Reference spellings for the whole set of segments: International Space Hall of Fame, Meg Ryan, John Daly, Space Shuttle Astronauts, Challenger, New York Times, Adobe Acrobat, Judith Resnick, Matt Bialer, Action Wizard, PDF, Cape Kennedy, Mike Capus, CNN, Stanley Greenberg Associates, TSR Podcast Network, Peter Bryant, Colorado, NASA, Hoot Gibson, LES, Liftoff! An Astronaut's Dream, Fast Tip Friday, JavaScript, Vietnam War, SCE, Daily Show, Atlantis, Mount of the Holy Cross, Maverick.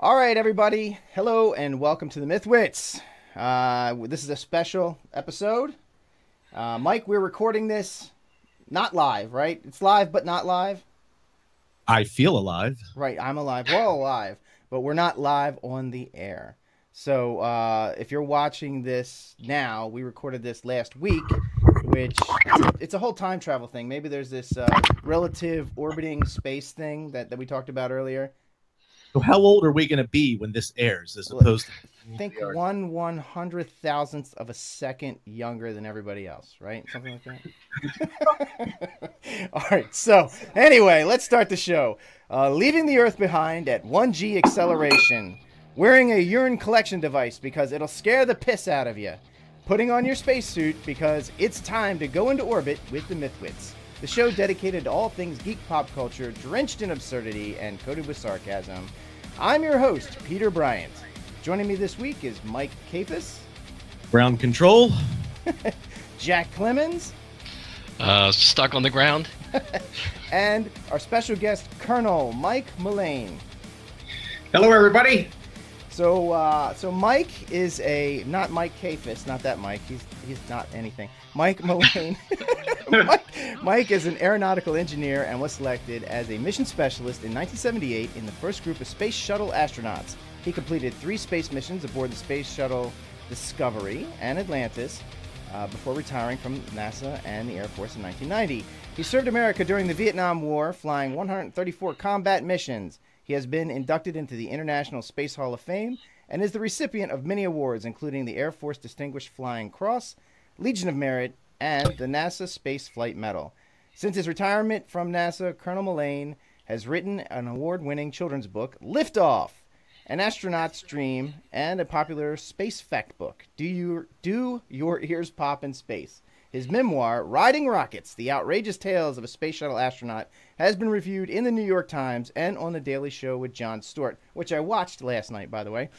All right, everybody. Hello and welcome to the Mythwits. This is a special episode. Mike, we're recording this not live, right? It's live, but not live. I feel alive. Right, I'm alive. We're all alive, but we're not live on the air. So if you're watching this now, we recorded this last week, which it's a whole time travel thing. Maybe there's this relative orbiting space thing that we talked about earlier. So how old are we going to be when this airs, as opposed to... I think 1/100,000th of a second younger than everybody else, right? Something like that. All right. So anyway, let's start the show. Leaving the Earth behind at 1G acceleration. Wearing a urine collection device because it'll scare the piss out of you. Putting on your spacesuit because it's time to go into orbit with the Mythwits. The show dedicated to all things geek pop culture, drenched in absurdity and coated with sarcasm. I'm your host, Peter Bryant. Joining me this week is Mike Capus. Ground control. Jack Clemons. Stuck on the ground. And our special guest, Colonel Mike Mullane. Hello, everybody. So, Mike is not Mike Capus, not that Mike. He's not anything. Mike Mullane. Mike is an aeronautical engineer and was selected as a mission specialist in 1978 in the first group of space shuttle astronauts. He completed 3 space missions aboard the space shuttle Discovery and Atlantis before retiring from NASA and the Air Force in 1990. He served America during the Vietnam War, flying 134 combat missions. He has been inducted into the International Space Hall of Fame and is the recipient of many awards, including the Air Force Distinguished Flying Cross, Legion of Merit, and the NASA Space Flight Medal. Since his retirement from NASA, Colonel Mullane has written an award-winning children's book, Liftoff, An Astronaut's Dream, and a popular space fact book, Do Your Ears Pop in Space. His memoir, Riding Rockets, The Outrageous Tales of a Space Shuttle Astronaut, has been reviewed in the New York Times and on the Daily Show with Jon Stewart, which I watched last night, by the way.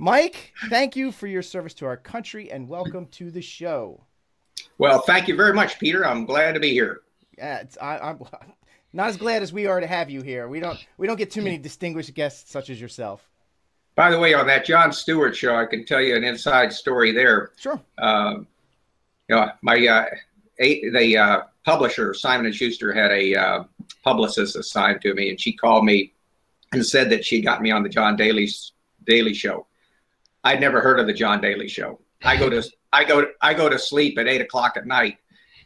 Mike, thank you for your service to our country, and welcome to the show. Well, thank you very much, Peter. I'm glad to be here. Yeah, I'm not as glad as we are to have you here. We don't get too many distinguished guests such as yourself. By the way, on that Jon Stewart show, I can tell you an inside story there. Sure. You know, my the publisher Simon & Schuster had a publicist assigned to me, and she called me and said that she got me on the John Daly Show. I'd never heard of the John Daly Show. I go to sleep at 8 o'clock at night,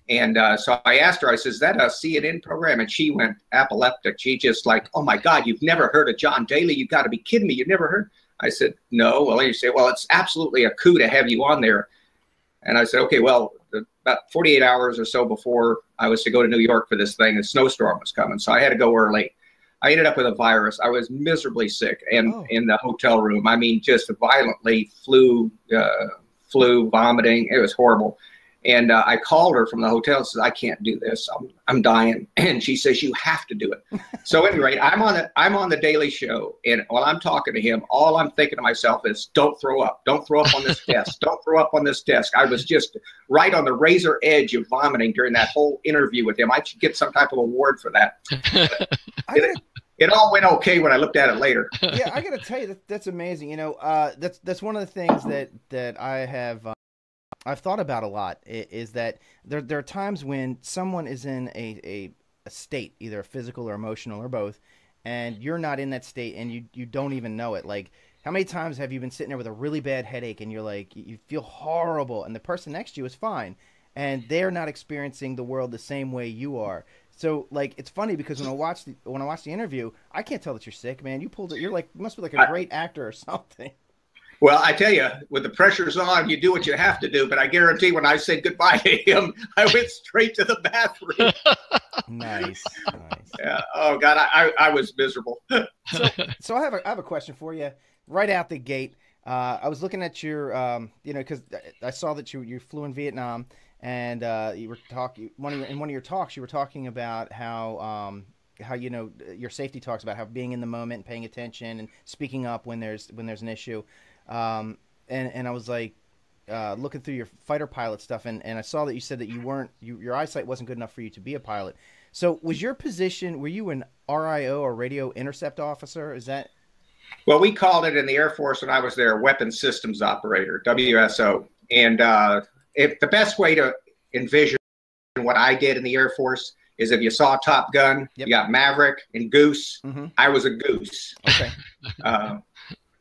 and so I asked her. I said, "Is that a CNN program?" And she went apoplectic. She just like, "Oh my God, you've never heard of John Daly? You've got to be kidding me! You've never heard?" I said, "No." Well, you say, "Well, it's absolutely a coup to have you on there." And I said, okay, well, about 48 hours or so before I was to go to New York for this thing, the snowstorm was coming, so I had to go early. I ended up with a virus. I was miserably sick, and in the hotel room, I mean, just violently flu, vomiting. It was horrible. And I called her from the hotel and said, I can't do this. I'm dying. And she says, you have to do it. So at any rate, I'm on the Daily Show. And while I'm talking to him, all I'm thinking to myself is, don't throw up. Don't throw up on this desk. Don't throw up on this desk. I was just right on the razor edge of vomiting during that whole interview with him. I should get some type of award for that. It all went okay when I looked at it later. Yeah, I got to tell you, that's amazing. You know, that's one of the things that I have... I've thought about a lot is that there are times when someone is in a state, either physical or emotional or both, and you're not in that state and you don't even know it. Like, how many times have you been sitting there with a really bad headache and you're like, you feel horrible, and the person next to you is fine, and they're not experiencing the world the same way you are. So, like, it's funny because when I watch the interview, I can't tell that you're sick, man. You pulled it. You're like, you must be like a great actor or something. Well, I tell you, when the pressure's on, you do what you have to do. But I guarantee when I said goodbye to him, I went straight to the bathroom. Nice. Nice. Yeah. Oh, God, I was miserable. So I have a question for you right out the gate. I was looking at your, you know, because I saw that you flew in Vietnam, and you were talking in one of your talks. You were talking about how you know, your safety talks about how being in the moment, and paying attention, and speaking up when there's an issue. And I was like, looking through your fighter pilot stuff, and I saw that you said that your eyesight wasn't good enough for you to be a pilot. So was your position, were you an RIO, or radio intercept officer? Is that? Well, we called it in the Air Force when I was there, Weapon Systems Operator, WSO. And the best way to envision what I did in the Air Force is if you saw Top Gun, yep. You got Maverick and Goose. Mm-hmm. I was a goose. Okay.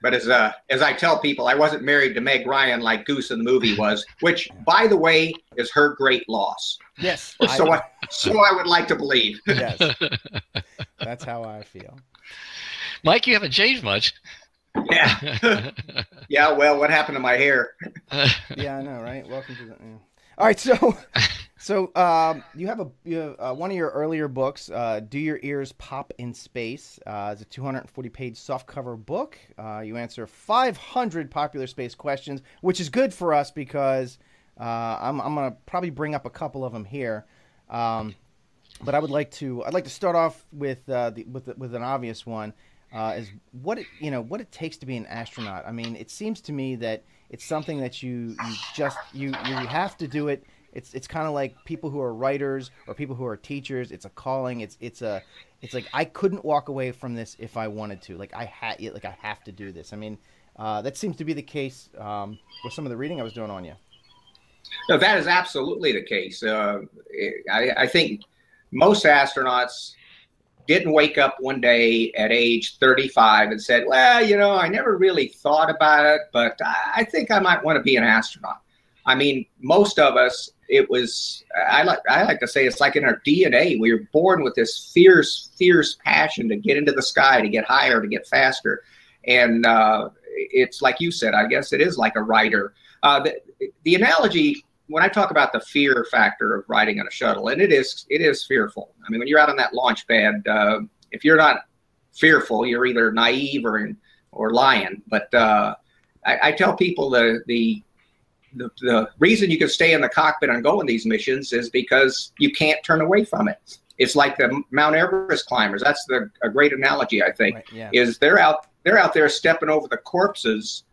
But as I tell people, I wasn't married to Meg Ryan like Goose in the movie was, which, by the way, is her great loss. Yes. So I would like to believe. Yes. That's how I feel. Mike, you haven't changed much. Yeah. Yeah, well, what happened to my hair? Yeah, I know, right? Welcome to the... Yeah. All right, so you have one of your earlier books, Do Your Ears Pop in Space? It's a 240-page softcover book. You answer 500 popular space questions, which is good for us because I'm going to probably bring up a couple of them here. But I'd like to start off with an obvious one. Is what it takes to be an astronaut. I mean, it seems to me that it's something that you have to do it. It's kind of like people who are writers or people who are teachers. It's a calling. It's like I couldn't walk away from this if I wanted to. Like I have to do this. I mean, that seems to be the case with some of the reading I was doing on you. No, that is absolutely the case. I think most astronauts didn't wake up one day at age 35 and said, well, you know, I never really thought about it, but I think I might want to be an astronaut. I mean, most of us, it was, I like to say it's like in our DNA. We were born with this fierce, fierce passion to get into the sky, to get higher, to get faster. And it's like you said, I guess it is like a writer. The analogy, when I talk about the fear factor of riding on a shuttle, and it is fearful. I mean, when you're out on that launch pad, if you're not fearful, you're either naive or lying. But I tell people the reason you can stay in the cockpit and go on these missions is because you can't turn away from it. It's like the Mount Everest climbers. That's a great analogy, I think. Right, yeah. Is they're out there stepping over the corpses,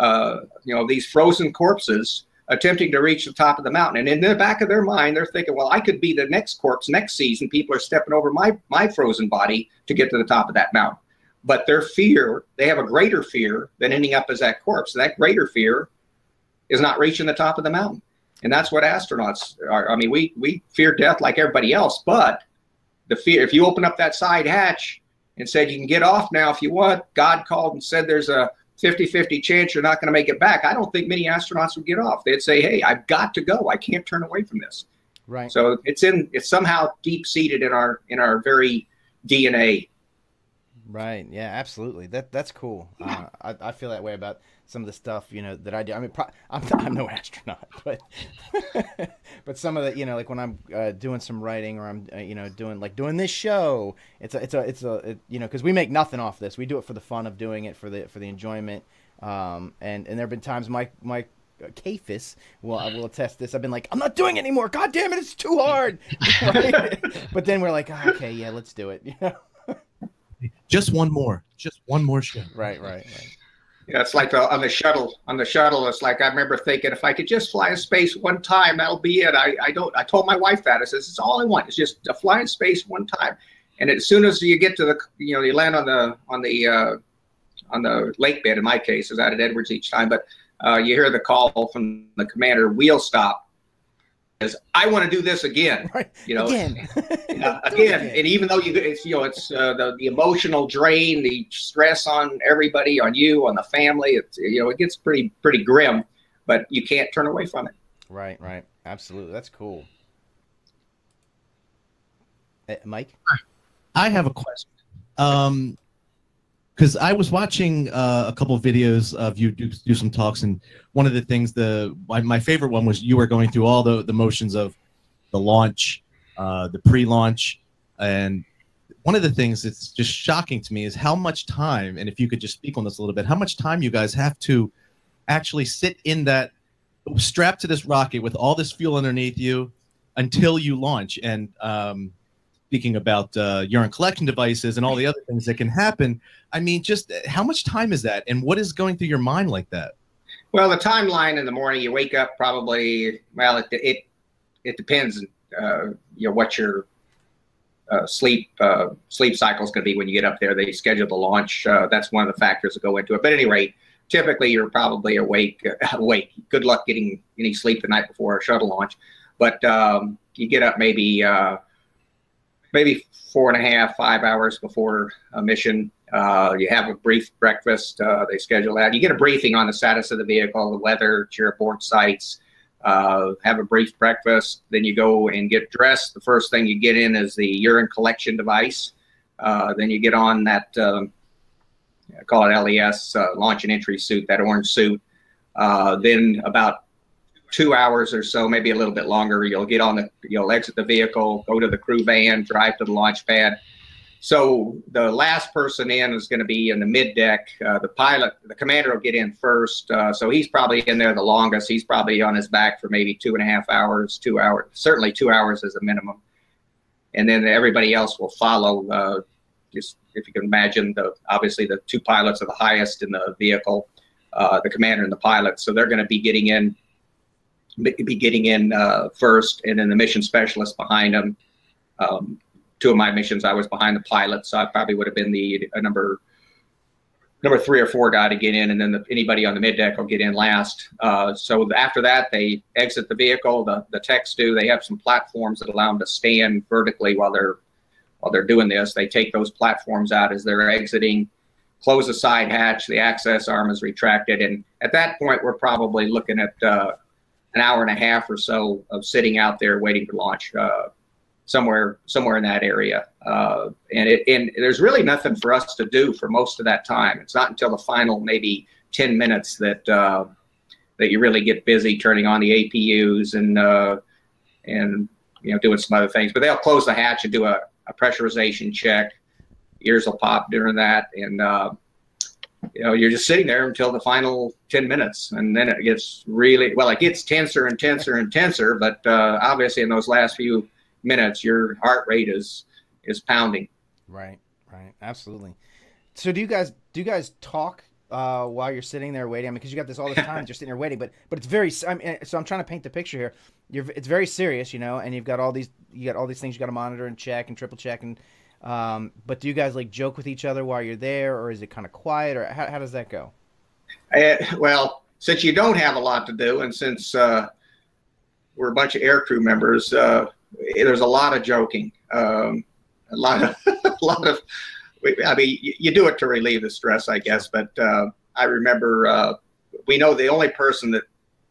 you know, these frozen corpses, attempting to reach the top of the mountain. And in the back of their mind, they're thinking, well, I could be the next corpse next season. People are stepping over my frozen body to get to the top of that mountain. But their fear, they have a greater fear than ending up as that corpse. And that greater fear is not reaching the top of the mountain. And that's what astronauts are. I mean, we fear death like everybody else, but the fear, if you open up that side hatch and said, you can get off now if you want, God called and said there's a 50-50 chance you're not going to make it back, I don't think many astronauts would get off. They'd say, hey, I've got to go. I can't turn away from this. Right. So it's somehow deep-seated in our very DNA. Right. Yeah, absolutely. That's cool. I feel that way about some of the stuff, you know, that I do. I mean, I'm no astronaut, but but some of the, you know, like when I'm doing some writing or I'm you know, doing this show, you know, because we make nothing off this. We do it for the fun of doing it, for the enjoyment. And there have been times Mike Capus will attest this. I've been like, I'm not doing it anymore. God damn it, it's too hard. Right? But then we're like, oh, okay, yeah, let's do it. You know. Just one more show. Right. Yeah, it's like on the shuttle. It's like I remember thinking, if I could just fly in space one time, that'll be it. I told my wife that. I says, it's all I want. It's just to fly in space one time. And as soon as you get to the, you know, you land on the lake bed. In my case, it was out at Edwards each time. But you hear the call from the commander, wheel stop. Is I want to do this again, right. You know, again. Again. And even though it's the emotional drain, the stress on everybody, on you, on the family, it's, you know, it gets pretty grim, but you can't turn away from it. Right. Absolutely. That's cool. Mike, I have a question. Because I was watching a couple of videos of you do some talks, and one of the things, my favorite one was you were going through all the motions of the launch, the pre-launch, and one of the things that's just shocking to me is how much time, and if you could just speak on this a little bit, how much time you guys have to actually sit in that, strapped to this rocket with all this fuel underneath you until you launch. And speaking about urine collection devices and all the other things that can happen, I mean, just how much time is that, and what is going through your mind like that? Well, the timeline in the morning, you wake up probably. Well, it depends, you know, what your sleep cycle is going to be when you get up there. They schedule the launch. That's one of the factors that go into it. But at any rate, typically you're probably awake. Good luck getting any sleep the night before a shuttle launch. But you get up maybe maybe 4.5, 5 hours before a mission. You have a brief breakfast. They schedule that. You get a briefing on the status of the vehicle, the weather, to your abort sites. Have a brief breakfast. Then you go and get dressed. The first thing you get in is the urine collection device. Then you get on that, I call it LES, launch and entry suit, that orange suit. Then about 2 hours or so, maybe a little bit longer, you'll exit the vehicle, go to the crew van, drive to the launch pad. So the last person in is going to be in the mid deck. The pilot, the commander will get in first. So he's probably in there the longest. He's probably on his back for maybe 2.5 hours, 2 hours, certainly 2 hours as a minimum. And then everybody else will follow. Just if you can imagine, obviously the two pilots are the highest in the vehicle, the commander and the pilot. So they're going to be getting in first, and then the mission specialist behind them. Two of my missions, I was behind the pilot, so I probably would have been the number 3 or 4 guy to get in, and then anybody on the middeck will get in last. So after that, they exit the vehicle. The techs do. They have some platforms that allow them to stand vertically while they're doing this. They take those platforms out as they're exiting, close the side hatch. The access arm is retracted, and at that point, we're probably looking at an hour and a half or so of sitting out there waiting for launch. Somewhere in that area, and there's really nothing for us to do for most of that time. It's not until the final maybe 10 minutes that you really get busy turning on the APUs and you know, doing some other things. But they'll close the hatch and do a pressurization check. Ears will pop during that, and you know, you're just sitting there until the final 10 minutes, and then it gets really, well, it gets tenser and tenser and tenser. But obviously, in those last few minutes, your heart rate is pounding. Right, absolutely. So do you guys talk while you're sitting there waiting? I mean, because you got this all this time, you're sitting there waiting, but it's very, I mean, so I'm trying to paint the picture here. It's very serious, you know, and you got all these things you got to monitor and check and triple check, and but do you guys like joke with each other while you're there, or is it kind of quiet, or how does that go? Well, since you don't have a lot to do, and since we're a bunch of air crew members, there's a lot of joking, a lot of. I mean, you do it to relieve the stress, I guess. But I remember we know the only person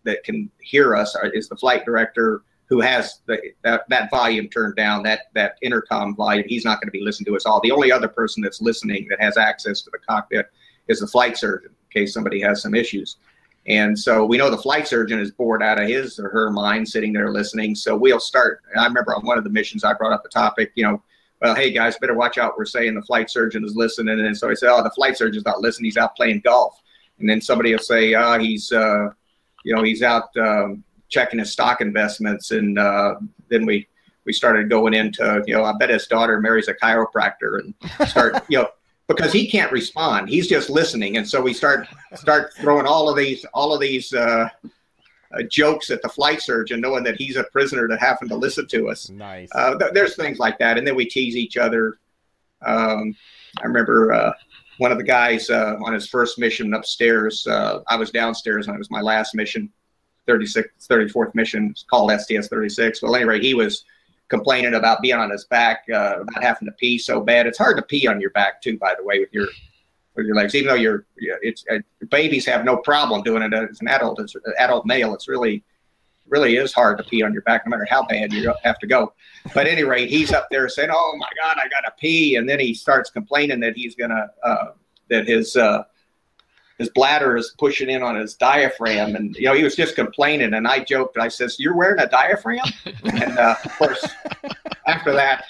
that can hear us is the flight director, who has that volume turned down, that intercom volume. He's not going to be listening to us all. The only other person that's listening that has access to the cockpit is the flight surgeon, in case somebody has some issues. And so we know the flight surgeon is bored out of his or her mind sitting there listening. So we'll start. I remember on one of the missions, I brought up the topic, you know, well, hey, guys, better watch out. We're saying the flight surgeon is listening. And so I said, oh, the flight surgeon's not listening. He's out playing golf. And then somebody will say, he's out checking his stock investments. And then we started going into, you know, I bet his daughter marries a chiropractor, and start, you know, because he can't respond, he's just listening, and so we start throwing all of these jokes at the flight surgeon, knowing that he's a prisoner that happened to listen to us. Nice. There's things like that, and then we tease each other. I remember one of the guys on his first mission upstairs. I was downstairs, and it was my last mission, 34th mission. It's called STS-27. Well, anyway, he was complaining about being on his back, about having to pee so bad. It's hard to pee on your back too, by the way, with your legs. Even though babies have no problem doing it as an adult, as an adult male, it's really is hard to pee on your back, no matter how bad you have to go. But at any rate, he's up there saying, "Oh my God, I gotta pee," and then he starts complaining that he's gonna that his bladder is pushing in on his diaphragm. And, you know, he was just complaining. And I joked, I says, "You're wearing a diaphragm?" And of course, after that,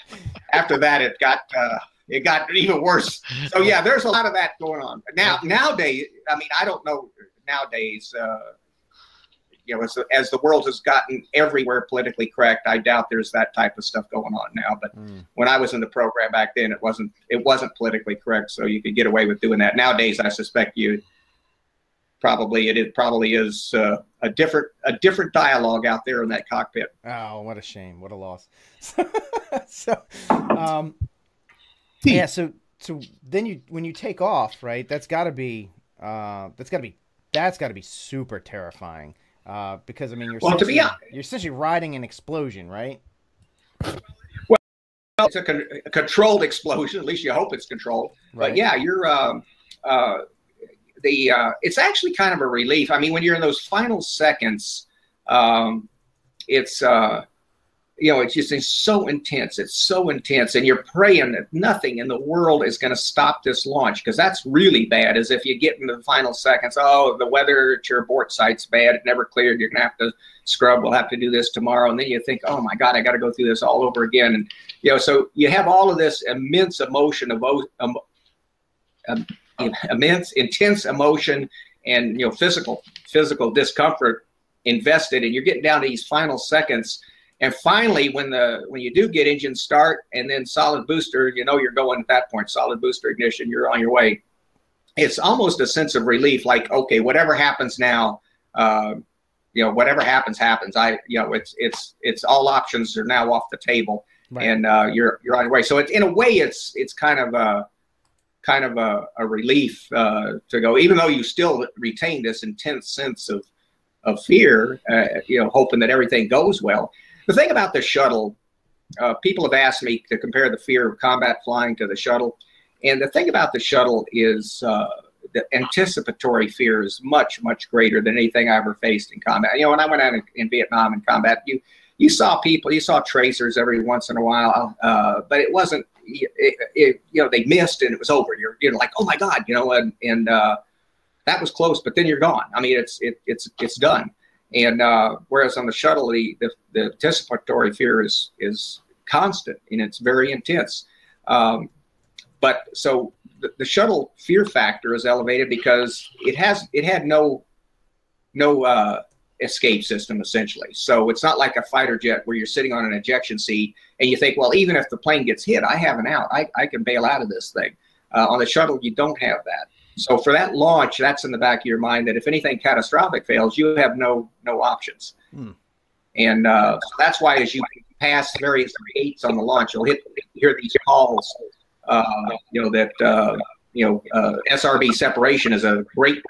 it got even worse. So yeah, there's a lot of that going on now. Nowadays, I mean, I don't know nowadays, you know, as the world has gotten everywhere politically correct, I doubt there's that type of stuff going on now. But when I was in the program back then, it wasn't politically correct. So you could get away with doing that. Nowadays, I suspect probably it probably is a different dialogue out there in that cockpit. Oh, what a shame! What a loss. So, yeah. So then when you take off, right? That's got to be super terrifying. Because I mean, you're essentially riding an explosion, right? Well, it's a controlled explosion. At least you hope it's controlled. Right. But yeah, you're it's actually kind of a relief. I mean, when you're in those final seconds, it's so intense. It's so intense, and you're praying that nothing in the world is going to stop this launch, because that's really bad. Is if you get into the final seconds, oh, the weather at your abort site's bad. It never cleared. You're going to have to scrub. We'll have to do this tomorrow, and then you think, oh my God, I got to go through this all over again. And so you have all of this immense emotion of intense emotion and physical discomfort invested, and you're getting down to these final seconds, and finally when you do get engine start and then solid booster, you're going at that point, solid booster ignition, you're on your way. It's almost a sense of relief, like, okay, whatever happens now, whatever happens. It's all options are now off the table, right. And you're on your way. So it's, in a way, it's kind of a relief to go, even though you still retain this intense sense of fear, hoping that everything goes well. The thing about the shuttle, people have asked me to compare the fear of combat flying to the shuttle. And the thing about the shuttle is the anticipatory fear is much, much greater than anything I ever faced in combat. When I went out in Vietnam in combat, you saw people, you saw tracers every once in a while, but it wasn't, they missed and it was over. You're like, oh my God, and that was close, but then you're gone. I mean, it's done. And whereas on the shuttle, the anticipatory fear is constant and it's very intense. But so the shuttle fear factor is elevated because it had no escape system, essentially. So it's not like a fighter jet where you're sitting on an ejection seat and you think, well, even if the plane gets hit, I have an out. I can bail out of this thing. On the shuttle, you don't have that. So for that launch, that's in the back of your mind, that if anything catastrophic fails, you have no options. Hmm. And so that's why, as you pass various gates on the launch, you'll hear these calls. SRB separation is a great.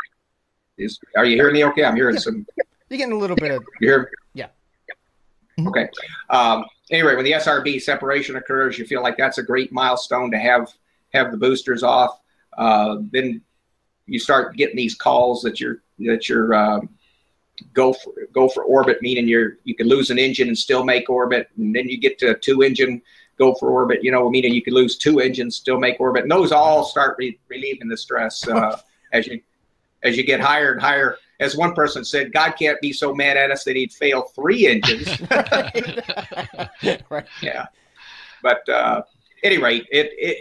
Are you hearing me okay? I'm hearing some. You're getting a little bit of. You hear? Yeah. Okay. Anyway, when the SRB separation occurs, you feel like that's a great milestone to have the boosters off. Then you start getting these calls that you're go for orbit, meaning you can lose an engine and still make orbit, and then you get to a two engine go for orbit, meaning you can lose two engines, still make orbit, and those all start relieving the stress as you get higher and higher. As one person said, God can't be so mad at us that he'd fail three engines. Right. Yeah. But at any rate,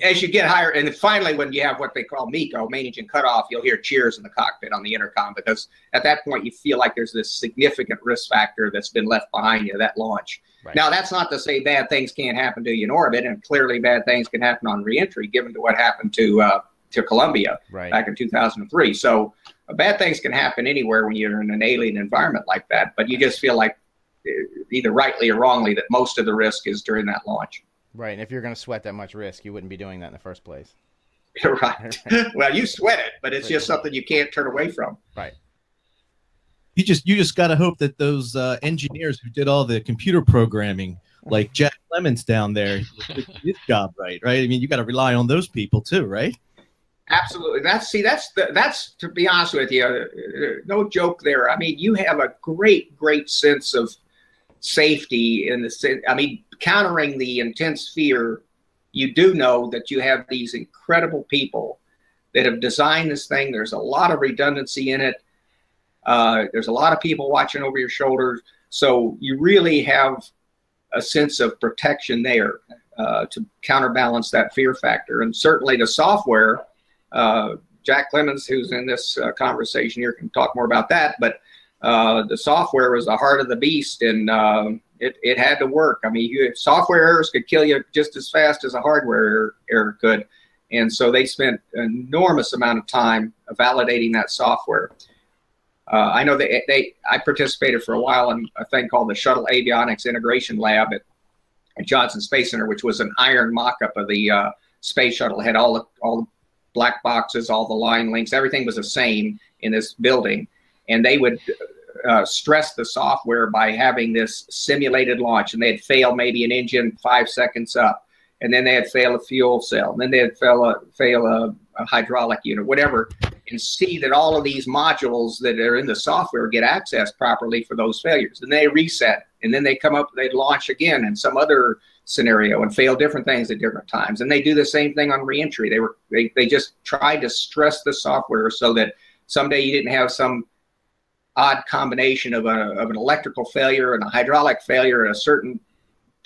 as you get higher, and finally when you have what they call MECO, main engine cutoff, you'll hear cheers in the cockpit on the intercom, because at that point you feel like there's this significant risk factor that's been left behind you, that launch. Right. Now, that's not to say bad things can't happen to you in orbit, and clearly bad things can happen on reentry, given to what happened to Columbia, right, back in 2003. So bad things can happen anywhere when you're in an alien environment like that, but you just feel like, either rightly or wrongly, that most of the risk is during that launch. Right, and if you're going to sweat that much risk, you wouldn't be doing that in the first place. Right. Well, you sweat it, but it's just something you can't turn away from. Right. You just got to hope that those engineers who did all the computer programming, like Jack Clemons down there, did his job right, right? I mean, you got to rely on those people too, right? Absolutely. That's to be honest with you, no joke there. I mean, you have a great sense of safety in the sense. I mean, countering the intense fear, you do know that you have these incredible people that have designed this thing. There's a lot of redundancy in it. There's a lot of people watching over your shoulders. So you really have a sense of protection there to counterbalance that fear factor. And certainly the software, Jack Clemons, who's in this conversation here, can talk more about that. But the software was the heart of the beast, and it had to work. I mean, software errors could kill you just as fast as a hardware error could. And so they spent an enormous amount of time validating that software. I know that I participated for a while in a thing called the Shuttle Avionics Integration Lab at Johnson Space Center, which was an iron mock-up of the space shuttle. It had all the black boxes, all the line links, everything was the same in this building. And they would stress the software by having this simulated launch, and they'd fail maybe an engine 5 seconds up, and then they'd fail a fuel cell, and then they'd fail a hydraulic unit, whatever, and see that all of these modules that are in the software get accessed properly for those failures. And they reset, and then they come up, they'd launch again in some other scenario and fail different things at different times. And they do the same thing on reentry. They just tried to stress the software so that someday you didn't have some odd combination of an electrical failure and a hydraulic failure at a certain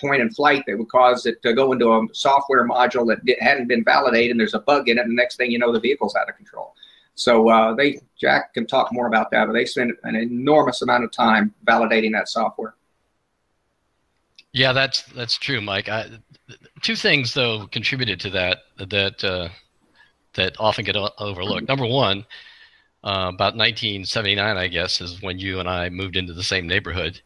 point in flight that would cause it to go into a software module that hadn't been validated, and there's a bug in it, and the next thing you know, the vehicle's out of control. So Jack can talk more about that, but they spend an enormous amount of time validating that software. Yeah, that's true, Mike. Two things, though, contributed to that often get overlooked. Number one, about 1979, I guess, is when you and I moved into the same neighborhood.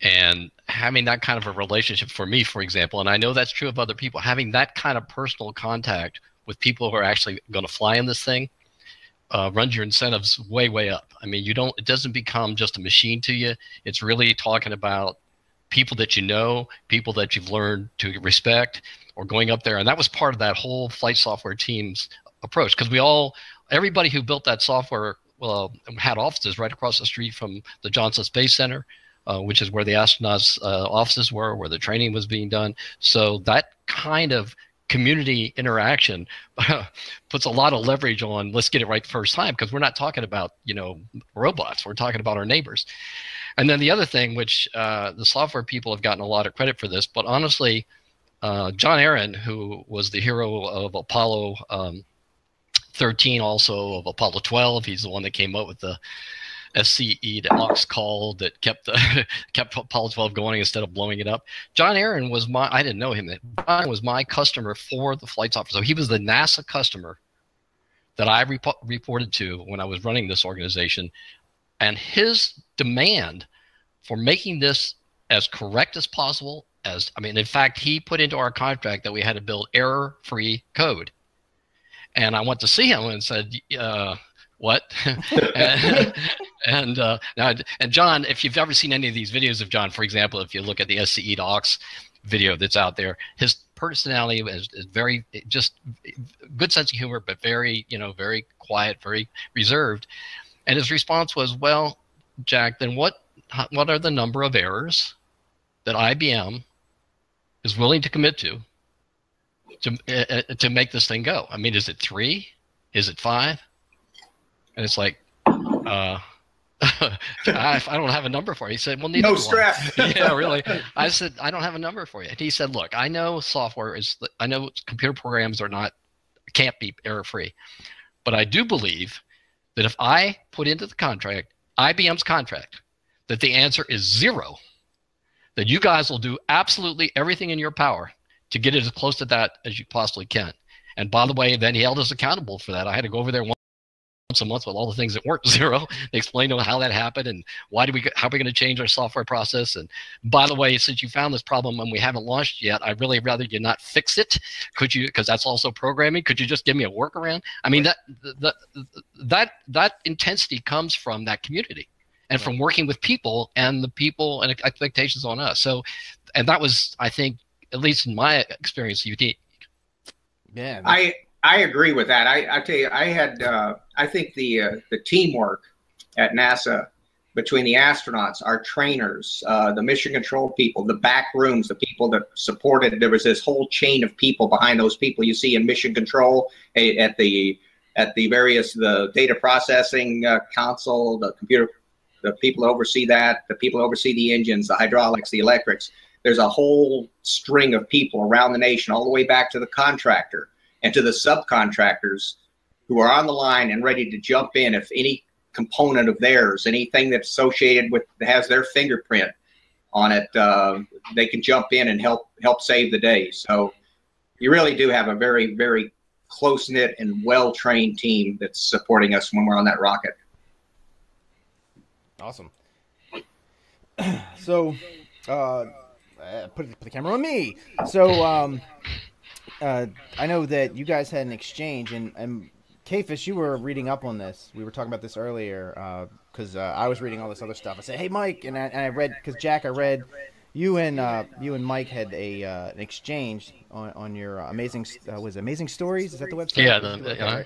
And having that kind of a relationship for me, for example, and I know that's true of other people, having that kind of personal contact with people who are actually going to fly in this thing runs your incentives way, way up. I mean, it doesn't become just a machine to you. It's really talking about people that you know, people that you've learned to respect, or going up there. And that was part of that whole flight software team's approach, because everybody who built that software had offices right across the street from the Johnson Space Center, which is where the astronauts' offices were, where the training was being done. So that kind of community interaction puts a lot of leverage on, let's get it right the first time, because we're not talking about, robots. We're talking about our neighbors. And then the other thing, which the software people have gotten a lot of credit for this, but honestly, John Aaron, who was the hero of Apollo 13, also of Apollo 12. He's the one that came up with the SCE, the aux call that kept Apollo 12 going instead of blowing it up. John Aaron was I didn't know him. John was my customer for the flight software. So he was the NASA customer that I reported to when I was running this organization. And his demand for making this as correct as possible, in fact, he put into our contract that we had to build error-free code. And I went to see him and said, what? and John, if you've ever seen any of these videos of John, for example, if you look at the SCE to aux video that's out there, his personality is very, just good sense of humor, but very, very quiet, very reserved. And his response was, well, Jack, then what are the number of errors that IBM is willing to commit to make this thing go? I mean, is it 3? Is it 5? And it's like, I don't have a number for you. He said, well, neither. No stress. Yeah, really. I said, I don't have a number for you. And he said, look, I know I know computer programs can't be error-free, but I do believe that if I put into the contract, IBM's contract, that the answer is 0, that you guys will do absolutely everything in your power to get it as close to that as you possibly can. And by the way, then he held us accountable for that. I had to go over there once a month with all the things that weren't 0. They explained how that happened and how are we going to change our software process. And by the way, since you found this problem and we haven't launched yet, I'd really rather you not fix it. Could you, because that's also programming, could you just give me a workaround? I mean, that intensity comes from that community and from working with people and the people and expectations on us. So, and that was, I think, at least in my experience, unique. Yeah, I agree with that. I tell you, I had I think the teamwork at NASA between the astronauts, our trainers, the mission control people, the back rooms, the people that supported. There was this whole chain of people behind those people you see in mission control at the various data processing console, the computer, the people oversee that, the people oversee the engines, the hydraulics, the electrics. There's a whole string of people around the nation, all the way back to the contractor and to the subcontractors who are on the line and ready to jump in if any component of theirs, anything that's associated with, that has their fingerprint on it, they can jump in and help save the day. So you really do have a very, very close-knit and well-trained team that's supporting us when we're on that rocket. Awesome. So, put the camera on me. So, I know that you guys had an exchange, and Capus, you were reading up on this. We were talking about this earlier because I was reading all this other stuff. I said, "Hey, Mike," and I read, because Jack, I read you and Mike had an exchange on your amazing stories. Is that the website? Yeah.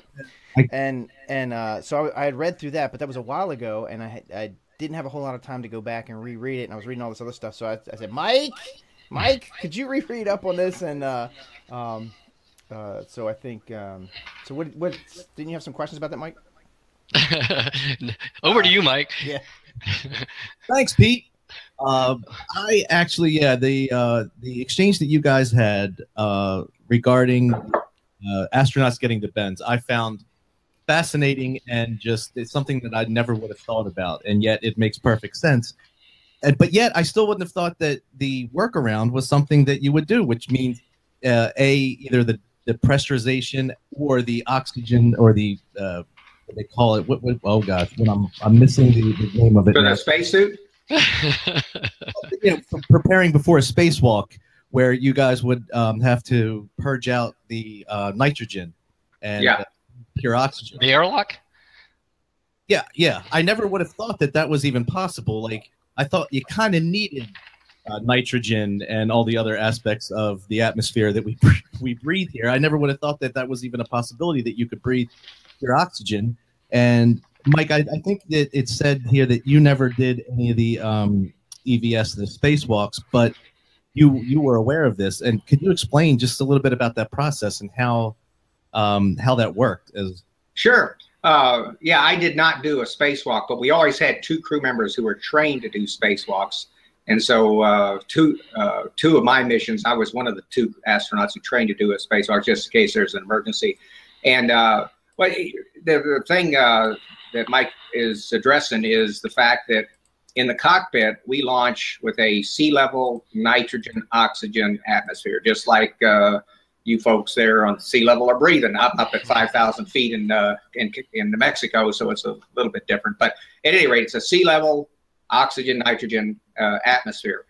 Right. And so I had read through that, but that was a while ago, and I didn't have a whole lot of time to go back and reread it, and I was reading all this other stuff. So I said, Mike, could you reread up on this? And so I think so. What didn't you have some questions about that, Mike? Over to you, Mike. Yeah. Thanks, Pete. I actually, yeah, the exchange that you guys had regarding astronauts getting to bends, I found fascinating, and just it's something that I never would have thought about, and yet it makes perfect sense. And but yet I still wouldn't have thought that the workaround was something that you would do, which means either the pressurization or the oxygen or the what they call it. What oh gosh, when I'm missing the name of it. For the spacesuit. You know, from preparing before a spacewalk, where you guys would have to purge out the nitrogen and pure oxygen. The airlock? Yeah, yeah. I never would have thought that that was even possible. Like, I thought you kind of needed nitrogen and all the other aspects of the atmosphere that we breathe here. I never would have thought that that was even a possibility, that you could breathe pure oxygen. And Mike, I think that it said here that you never did any of the EVS, the spacewalks, but you were aware of this. And could you explain just a little bit about that process and how that worked? Sure. Yeah, I did not do a spacewalk, but we always had two crew members who were trained to do spacewalks. And so two of my missions, I was one of the two astronauts who trained to do a spacewalk just in case there's an emergency. And well, the thing that Mike is addressing is the fact that in the cockpit, we launch with a sea level nitrogen oxygen atmosphere, just like you folks there on the sea level are breathing up at 5,000 feet in New Mexico. So it's a little bit different, but at any rate, it's a sea level oxygen nitrogen atmosphere.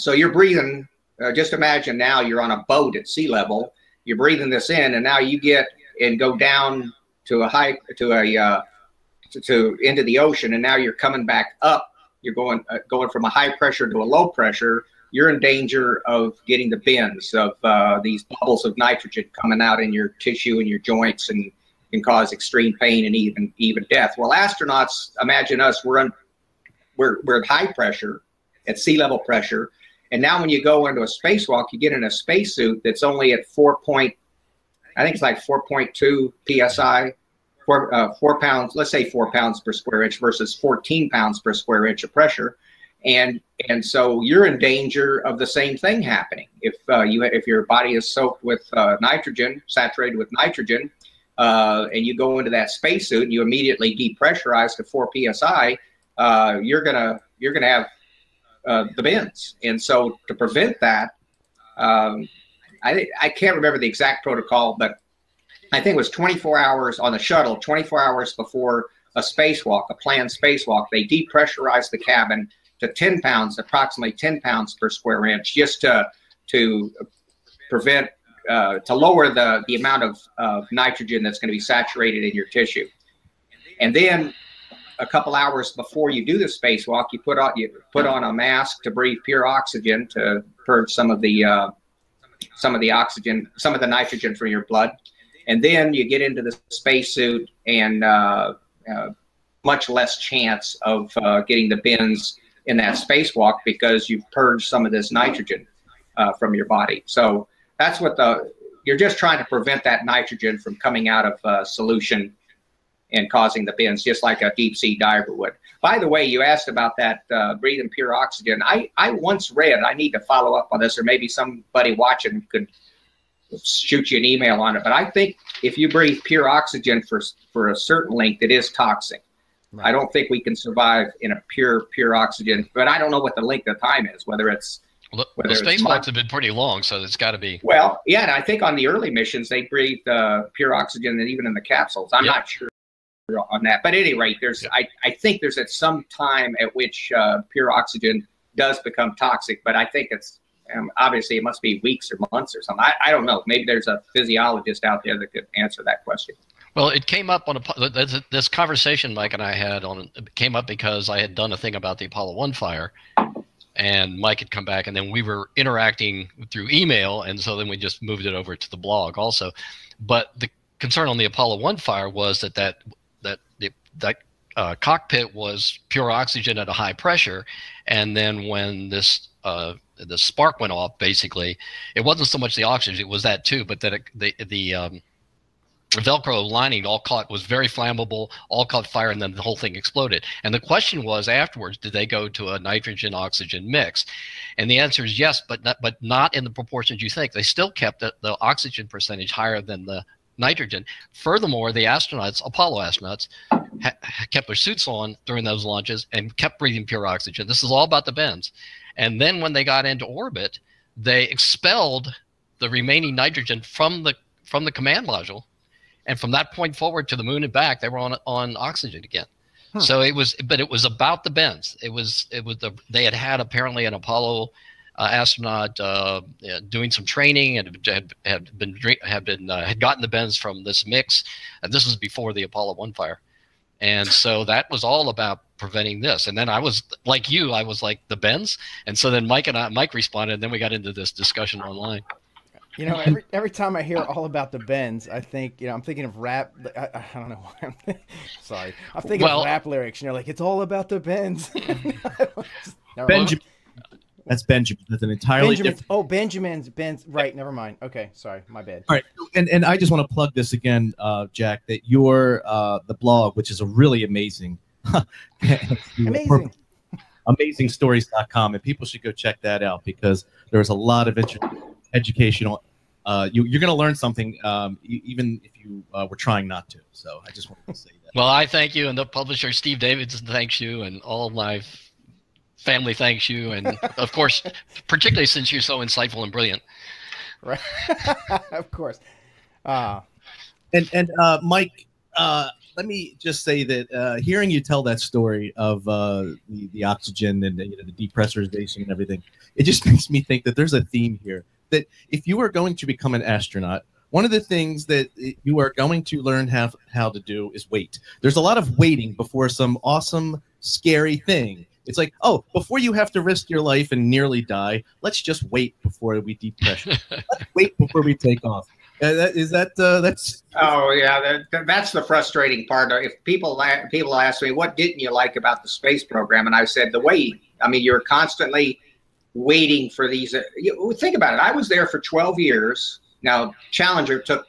So you're breathing, just imagine now you're on a boat at sea level, you're breathing this in, and now you get and go down to a high, to into the ocean, and now you're coming back up. You're going from a high pressure to a low pressure. You're in danger of getting the bends of these bubbles of nitrogen coming out in your tissue and your joints, and can cause extreme pain and even death. Well, astronauts, imagine us. We're at high pressure, at sea level pressure, and now when you go into a spacewalk, you get in a spacesuit that's only at 4.2. I think it's like 4.2 PSI, 4 pounds, let's say 4 pounds per square inch versus 14 pounds per square inch of pressure. And so you're in danger of the same thing happening. If your body is soaked with nitrogen, saturated with nitrogen, and you go into that spacesuit and you immediately depressurize to 4 PSI, you're gonna have the bends. And so to prevent that, I can't remember the exact protocol, but I think it was 24 hours on the shuttle, 24 hours before a spacewalk, a planned spacewalk, they depressurized the cabin to 10 pounds, approximately 10 pounds per square inch, just to prevent, to lower the amount of nitrogen that's going to be saturated in your tissue. And then a couple hours before you do the spacewalk, you put on a mask to breathe pure oxygen to purge some of the oxygen, some of the nitrogen from your blood. And then you get into the spacesuit, and much less chance of getting the bends in that spacewalk because you've purged some of this nitrogen from your body. So that's what you're just trying to prevent that nitrogen from coming out of solution and causing the bends, just like a deep sea diver would. By the way, you asked about that breathing pure oxygen. I once read, I need to follow up on this, or maybe somebody watching could shoot you an email on it, but I think if you breathe pure oxygen for a certain length, it is toxic. Right. I don't think we can survive in a pure oxygen, but I don't know what the length of time is, whether it's... Well, the spacewalks have been pretty long, so it's got to be... Well, yeah, and I think on the early missions, they breathed pure oxygen, and even in the capsules. I'm not sure. on that. But at any rate, there's I think there's at some time at which pure oxygen does become toxic, but I think it's obviously it must be weeks or months or something. I don't know. Maybe there's a physiologist out there that could answer that question. Well, it came up on this conversation Mike and I had on it came up because I had done a thing about the Apollo 1 fire, and Mike had come back, and then we were interacting through email, and so then we just moved it over to the blog also. But the concern on the Apollo 1 fire was that that cockpit was pure oxygen at a high pressure, and then when this the spark went off, basically it wasn't so much the oxygen, it was that too, but that the Velcro lining all caught, was very flammable, all caught fire, and then the whole thing exploded. And the question was afterwards, did they go to a nitrogen oxygen mix? And the answer is yes, but not in the proportions you think. They still kept the oxygen percentage higher than the nitrogen. Furthermore, the astronauts, Apollo astronauts, kept their suits on during those launches and kept breathing pure oxygen. This is all about the bends. And then when they got into orbit, they expelled the remaining nitrogen from the command module. And from that point forward to the moon and back, they were on oxygen again. Huh. So it was, but it was about the bends. They had apparently an Apollo astronaut doing some training and had gotten the bends from this mix. And this was before the Apollo 1 fire. And so that was all about preventing this. And then I was like you, I was like the bends. And so then Mike responded, and then we got into this discussion online. You know, every time I hear all about the bends, I think, you know, I'm thinking of rap. I don't know why I'm thinking, sorry. I'm thinking of rap lyrics, and you're like, it's all about the bends. Benjamin. That's Benjamin. That's an entirely different. Oh, Benjamin's bends. Right. Never mind. Okay. Sorry. My bad. All right. And I just want to plug this again, Jack, that your the blog, which is a really amazing. Amazing. Amazingstories.com. And people should go check that out because there's a lot of interest. Educational, you're going to learn something even if you were trying not to. So I just wanted to say that. Well, I thank you, and the publisher Steve Davidson thanks you, and all my family thanks you, and of course, particularly since you're so insightful and brilliant. Right, of course. And Mike, let me just say that hearing you tell that story of the oxygen and the depressurization and everything, it just makes me think that there's a theme here. That if you are going to become an astronaut, one of the things that you are going to learn how to do is wait. There's a lot of waiting before some awesome, scary thing. It's like, oh, before you have to risk your life and nearly die, let's just wait before we depressurize. Let's wait before we take off. That's oh yeah, that's the frustrating part. If people ask me, what didn't you like about the space program, and I said the wait. I mean, you're constantly waiting for these. Think about it. I was there for 12 years. Now, Challenger took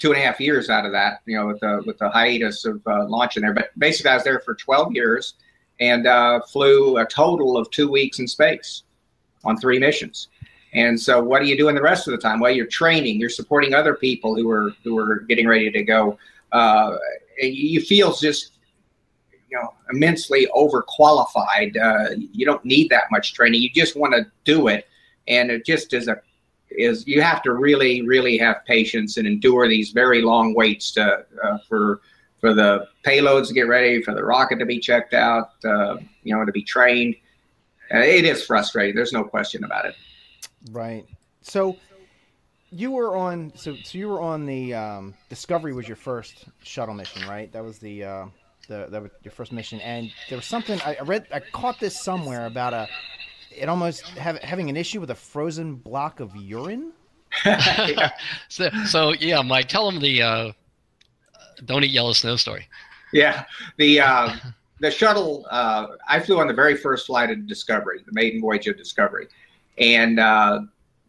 2.5 years out of that, you know, with the hiatus of launching there. But basically, I was there for 12 years and flew a total of 2 weeks in space on 3 missions. And so what are you doing the rest of the time? Well, you're training. You're supporting other people who are getting ready to go. You feel just, you know, immensely overqualified. You don't need that much training. You just want to do it, and it just is you have to really, really have patience and endure these very long waits to for the payloads to get ready, for the rocket to be checked out, you know, to be trained. It is frustrating. There's no question about it. Right. So you were on. So you were on the Discovery was your first shuttle mission, right? That was the. That was your first mission, and there was something I caught this somewhere about almost having an issue with a frozen block of urine. Yeah. So yeah, Mike, tell them the don't eat yellow snow story. Yeah, the shuttle. I flew on the very first flight of Discovery, the maiden voyage of Discovery, and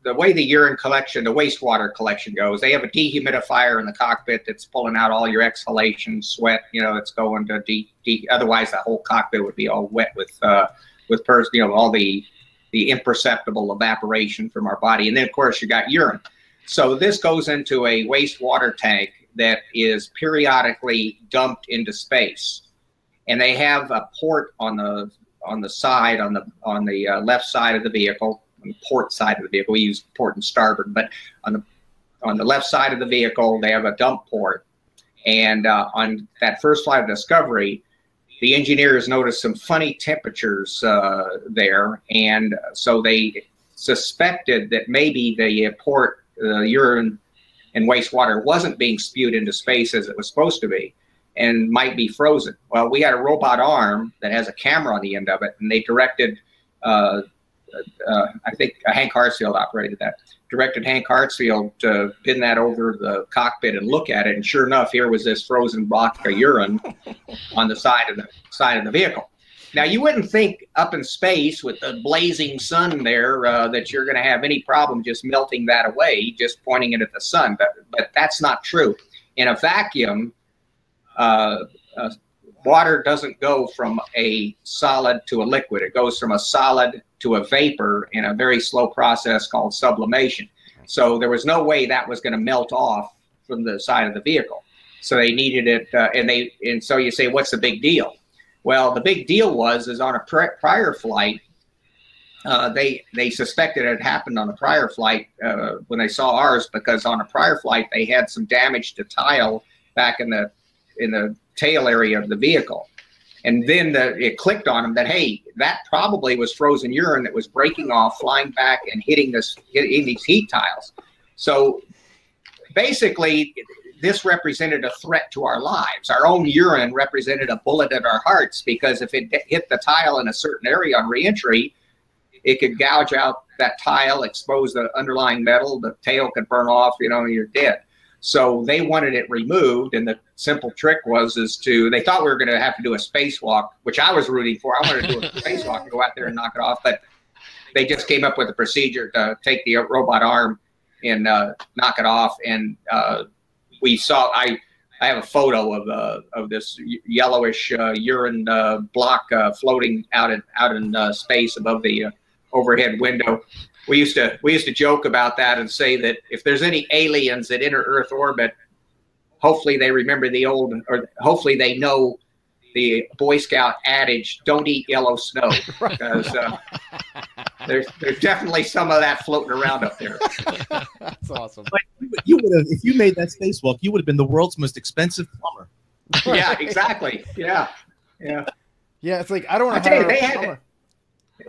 the way the urine collection, the wastewater collection goes, they have a dehumidifier in the cockpit that's pulling out all your exhalation, sweat. You know, it's going to otherwise the whole cockpit would be all wet with all the imperceptible evaporation from our body. And then of course you got urine. So this goes into a wastewater tank that is periodically dumped into space, and they have a port on the left side of the vehicle. On the port side of the vehicle, we use port and starboard, but on the left side of the vehicle, they have a dump port, And on that first flight of Discovery, the engineers noticed some funny temperatures there, and so they suspected that maybe the port urine and wastewater wasn't being spewed into space as it was supposed to be and might be frozen. Well, we had a robot arm that has a camera on the end of it, and they directed, I think Hank Hartsfield operated that, directed Hank Hartsfield to pin that over the cockpit and look at it, and sure enough, here was this frozen block of urine on the side of the vehicle. Now, you wouldn't think up in space with the blazing sun there that you're going to have any problem just melting that away, just pointing it at the sun, but that's not true. In a vacuum, water doesn't go from a solid to a liquid. It goes from a solid to a vapor in a very slow process called sublimation. So there was no way that was going to melt off from the side of the vehicle. So they needed it, and so you say, what's the big deal? Well, the big deal was on a prior flight, they suspected it had happened on a prior flight when they saw ours, because on a prior flight they had some damage to tile back in the tail area of the vehicle. And then it clicked on them that, hey, that probably was frozen urine that was breaking off, flying back and hitting these heat tiles. So basically, this represented a threat to our lives. Our own urine represented a bullet at our hearts, because if it hit the tile in a certain area on reentry, it could gouge out that tile, expose the underlying metal, the tail could burn off, you know, you're dead. So they wanted it removed, and the simple trick was they thought we were going to have to do a spacewalk, which I was rooting for. I wanted to do a spacewalk and go out there and knock it off, but they just came up with a procedure to take the robot arm and knock it off. And we saw, I have a photo of this yellowish urine block floating out in space above the overhead window. We used to joke about that and say that if there's any aliens that enter Earth orbit, hopefully they remember the old, or hopefully they know the Boy Scout adage, don't eat yellow snow, because there's definitely some of that floating around up there. That's awesome. But you would have, if you made that spacewalk, you would have been the world's most expensive plumber. Yeah, exactly. Yeah, yeah, yeah. It's like, I don't want to hire a plumber.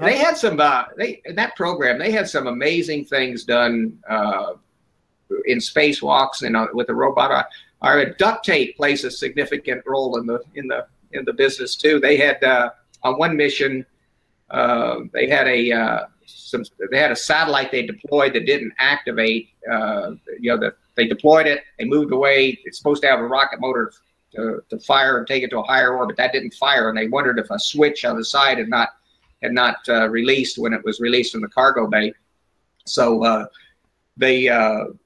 They had some, in that program, they had some amazing things done in spacewalks and with the robot. Our duct tape plays a significant role in the business too. They had on one mission, they had a satellite they deployed that didn't activate. They deployed it, they moved away. It's supposed to have a rocket motor to fire and take it to a higher orbit. That didn't fire, and they wondered if a switch on the side had not released when it was released from the cargo bay. So they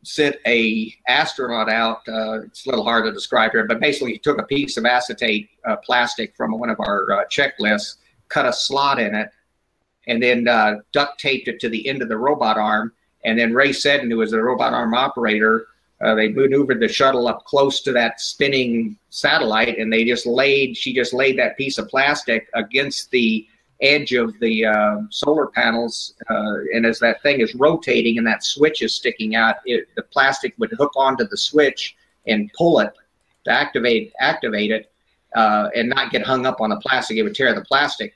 sent a astronaut out. It's a little hard to describe here, but basically he took a piece of acetate plastic from one of our checklists, cut a slot in it, and then duct taped it to the end of the robot arm. And then Rhea Seddon, who was the robot arm operator, they maneuvered the shuttle up close to that spinning satellite, and she just laid that piece of plastic against the edge of the solar panels, and as that thing is rotating and that switch is sticking out, the plastic would hook onto the switch and pull it to activate it, and not get hung up on the plastic. It would tear the plastic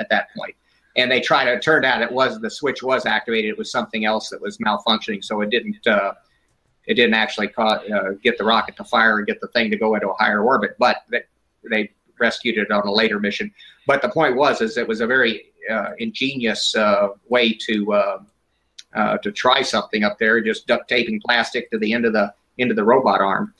at that point. And they tried. It turned out the switch was activated. It was something else that was malfunctioning, so it didn't actually get the rocket to fire and get the thing to go into a higher orbit. But they rescued it on a later mission. But the point was it was a very ingenious way to try something up there, just duct taping plastic to the end of the robot arm.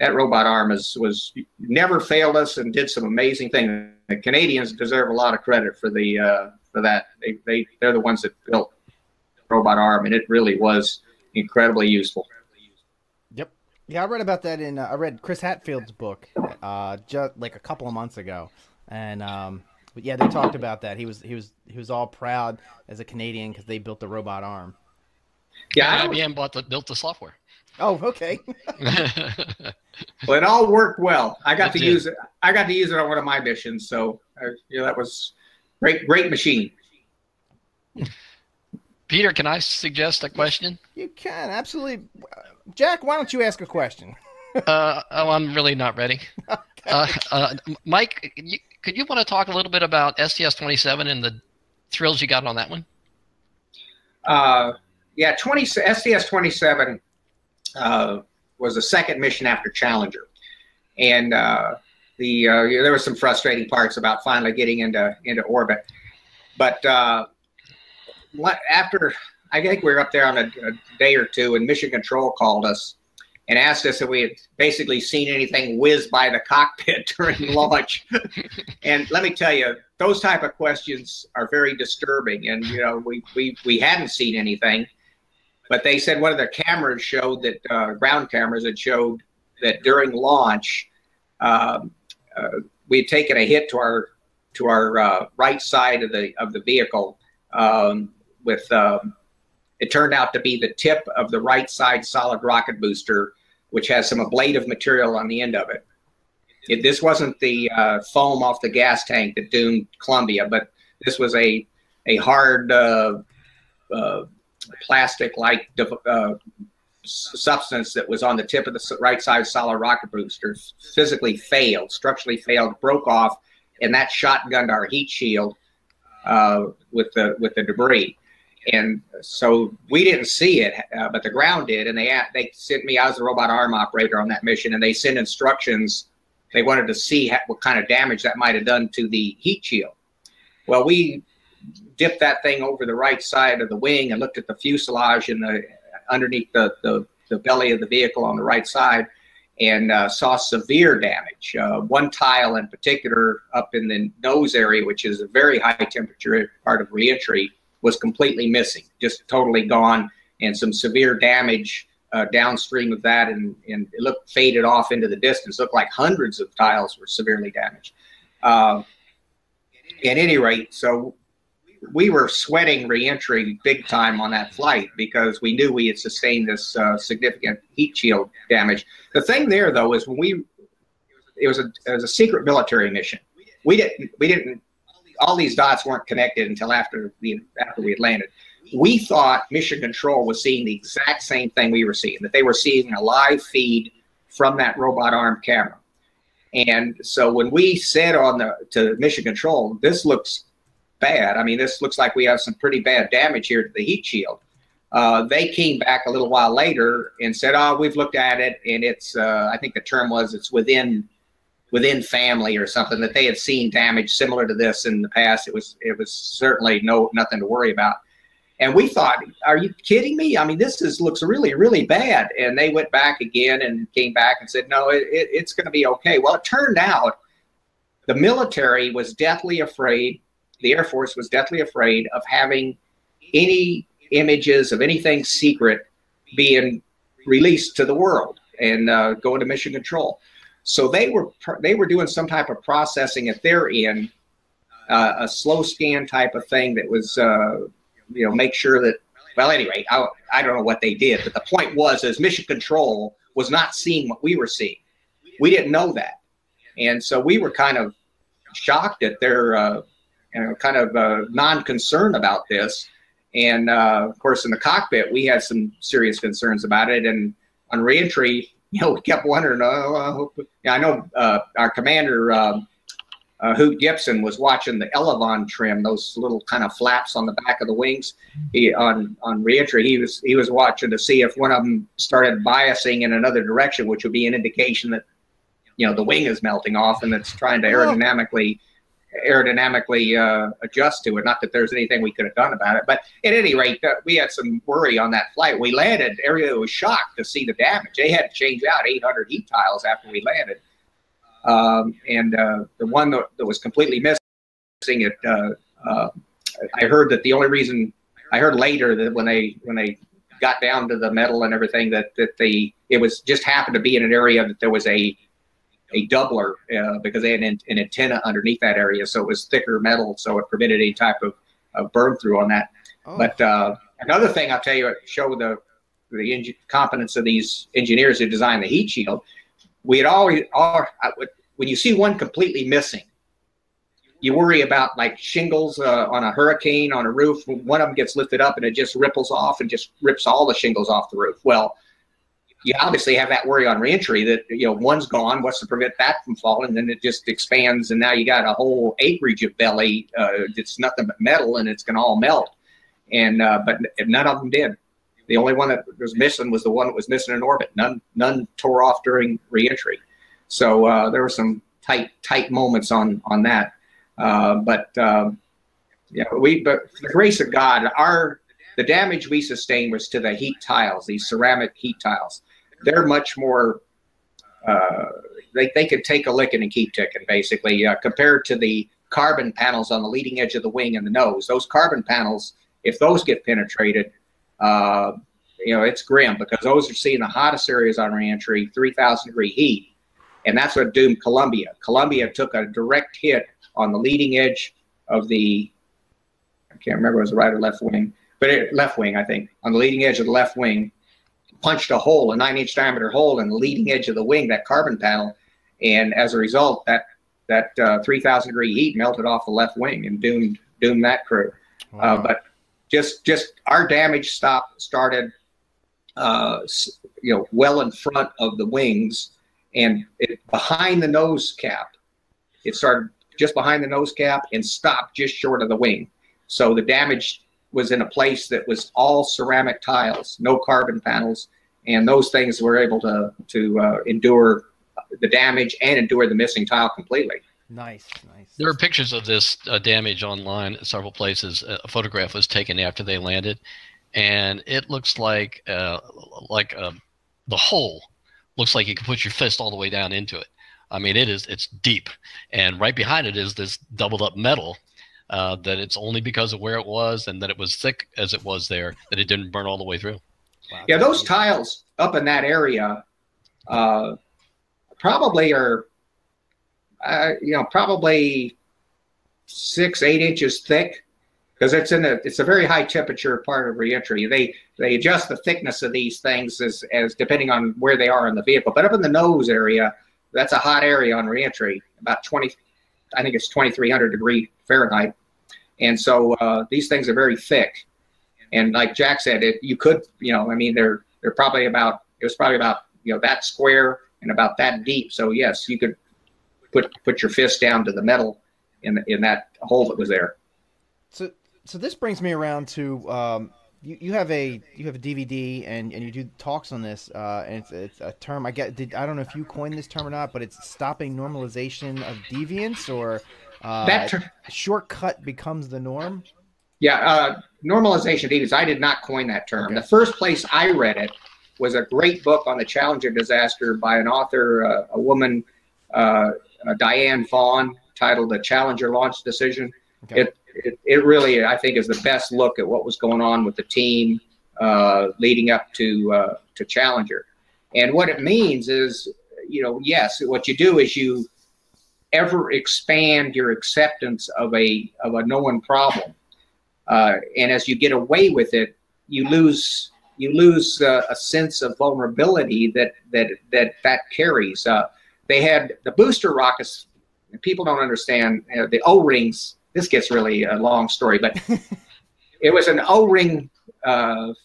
That robot arm was never failed us and did some amazing things. The Canadians deserve a lot of credit for the for that. They're the ones that built the robot arm, and it really was incredibly useful. Yeah, I read about that in I read Chris Hatfield's book just like a couple of months ago, and but yeah, they talked about that. He was all proud as a Canadian because they built the robot arm. Yeah, IBM built the software. Oh, okay. Well, it all worked well. I got to use it. I got to use it on one of my missions, so that was great machine. Peter, can I suggest a question? You can, absolutely. Jack, why don't you ask a question? Oh, I'm really not ready. Okay. Mike, could you want to talk a little bit about STS-27 and the thrills you got on that one? Yeah, STS-27 was the second mission after Challenger, and there were some frustrating parts about finally getting into orbit, but after I think we were up there on a day or two, and Mission Control called us and asked us if we had basically seen anything whiz by the cockpit during launch. And let me tell you, those type of questions are very disturbing. And, you know, we hadn't seen anything, but they said one of their cameras showed that, ground cameras had showed that during launch, we had taken a hit to our right side of the vehicle, it turned out to be the tip of the right side solid rocket booster, which has some ablative material on the end of it. This wasn't the foam off the gas tank that doomed Columbia, but this was a hard plastic-like substance that was on the tip of the right side solid rocket booster, physically failed, structurally failed, broke off, and that shotgunned our heat shield with the debris. And so we didn't see it, but the ground did, and they sent me. I was the robot arm operator on that mission, and they sent instructions. They wanted to see what kind of damage that might have done to the heat shield. Well, we dipped that thing over the right side of the wing and looked at the fuselage and underneath the belly of the vehicle on the right side, and saw severe damage. One tile in particular up in the nose area, which is a very high temperature part of reentry, was completely missing, just totally gone, and some severe damage downstream of that, and it looked faded off into the distance. It looked like hundreds of tiles were severely damaged. At any rate, so we were sweating reentry big time on that flight because we knew we had sustained this significant heat shield damage. The thing there, though, is when it was a secret military mission. We didn't. All these dots weren't connected until after we had landed. We thought Mission Control was seeing the exact same thing we were seeing, that they were seeing a live feed from that robot arm camera. And so when we said to Mission Control, this looks bad. I mean, this looks like we have some pretty bad damage here to the heat shield. They came back a little while later and said, oh, we've looked at it, and it's, I think the term was, it's within family or something, that they had seen damage similar to this in the past. It was certainly nothing to worry about. And we thought, are you kidding me? I mean, looks really, really bad. And they went back again and came back and said, no, it's going to be okay. Well, it turned out the military was deathly afraid, the Air Force was deathly afraid of having any images of anything secret being released to the world and going to Mission Control. So they were doing some type of processing at their end, a slow scan type of thing that was, you know, make sure that, well, anyway, I don't know what they did, but the point was, is Mission Control was not seeing what we were seeing. We didn't know that. And so we were kind of shocked at their, you know, kind of non-concern about this. And, of course, in the cockpit, we had some serious concerns about it. And on reentry, you know, we kept wondering, I know our commander, Hoot Gibson, was watching the Elevon trim, those little kind of flaps on the back of the wings. On reentry, he was watching to see if one of them started biasing in another direction, which would be an indication that, you know, the wing is melting off and it's trying to aerodynamically adjust to it. Not that there's anything we could have done about it, but at any rate, we had some worry on that flight. We landed, everybody was shocked to see the damage. They had to change out 800 heat tiles after we landed. The one that was completely missing, it, I heard that the only reason, I heard later that when they got down to the metal and everything, it was just happened to be in an area that there was a doubler, because they had an antenna underneath that area, so it was thicker metal, so it prevented any type of burn through on that. Oh. But another thing I'll tell you, it showed the competence of these engineers who designed the heat shield. We had always, when you see one completely missing, you worry about like shingles on a hurricane on a roof. One of them gets lifted up and it just ripples off and just rips all the shingles off the roof. Well, you obviously have that worry on reentry that, you know, one's gone, what's to prevent that from falling? And then it just expands, and now you got a whole acreage of belly that's nothing but metal, and it's going to all melt. And but none of them did. The only one that was missing was the one that was missing in orbit. None tore off during reentry. So there were some tight moments on that. But for the grace of God, the damage we sustained was to the heat tiles, these ceramic heat tiles. They're much more, they could take a licking and keep ticking, basically, compared to the carbon panels on the leading edge of the wing and the nose. Those carbon panels, if those get penetrated, it's grim, because those are seeing the hottest areas on reentry, 3,000 degree heat. And that's what doomed Columbia. Columbia took a direct hit on the leading edge of the, I can't remember if it was the right or left wing, but left wing, I think, on the leading edge of the left wing, punched a hole, a 9-inch diameter hole in the leading edge of the wing, that carbon panel. And as a result, that 3,000 degree heat melted off the left wing and doomed that crew. Wow. But just our damage started, well in front of the wings, and behind the nose cap. It started just behind the nose cap and stopped just short of the wing. So the damage was in a place that was all ceramic tiles, no carbon panels, and those things were able to endure the damage and endure the missing tile completely. Nice. There are pictures of this damage online at several places. A photograph was taken after they landed, and it looks like the hole looks like you can put your fist all the way down into it. I mean, it's deep, and right behind it is this doubled up metal. That it's only because of where it was and that it was thick as it was there that it didn't burn all the way through. Wow. Yeah, those tiles up in that area probably are, probably 6-8 inches thick, because it's a very high temperature part of reentry. They adjust the thickness of these things as depending on where they are in the vehicle. But up in the nose area, that's a hot area on reentry, about 20. I think it's 2,300 degree Fahrenheit. And so these things are very thick. And like Jack said, they're probably about, that square and about that deep. So yes, you could put your fist down to the metal in that hole that was there. So this brings me around to, you have a DVD and you do talks on this, and it's a term I don't know if you coined this term or not, but it's stopping normalization of deviance, or that shortcut becomes the norm. Yeah, normalization of deviance. I did not coin that term. Okay. The first place I read it was a great book on the Challenger disaster by an author, a woman, Diane Vaughn, titled "The Challenger Launch Decision." Okay. It really, I think, is the best look at what was going on with the team leading up to Challenger. And what it means is, yes, what you do is you ever expand your acceptance of a known problem, and as you get away with it, you lose a sense of vulnerability that carries. They had the booster rockets. People don't understand the O-rings. This gets really a long story, but it was an O-ring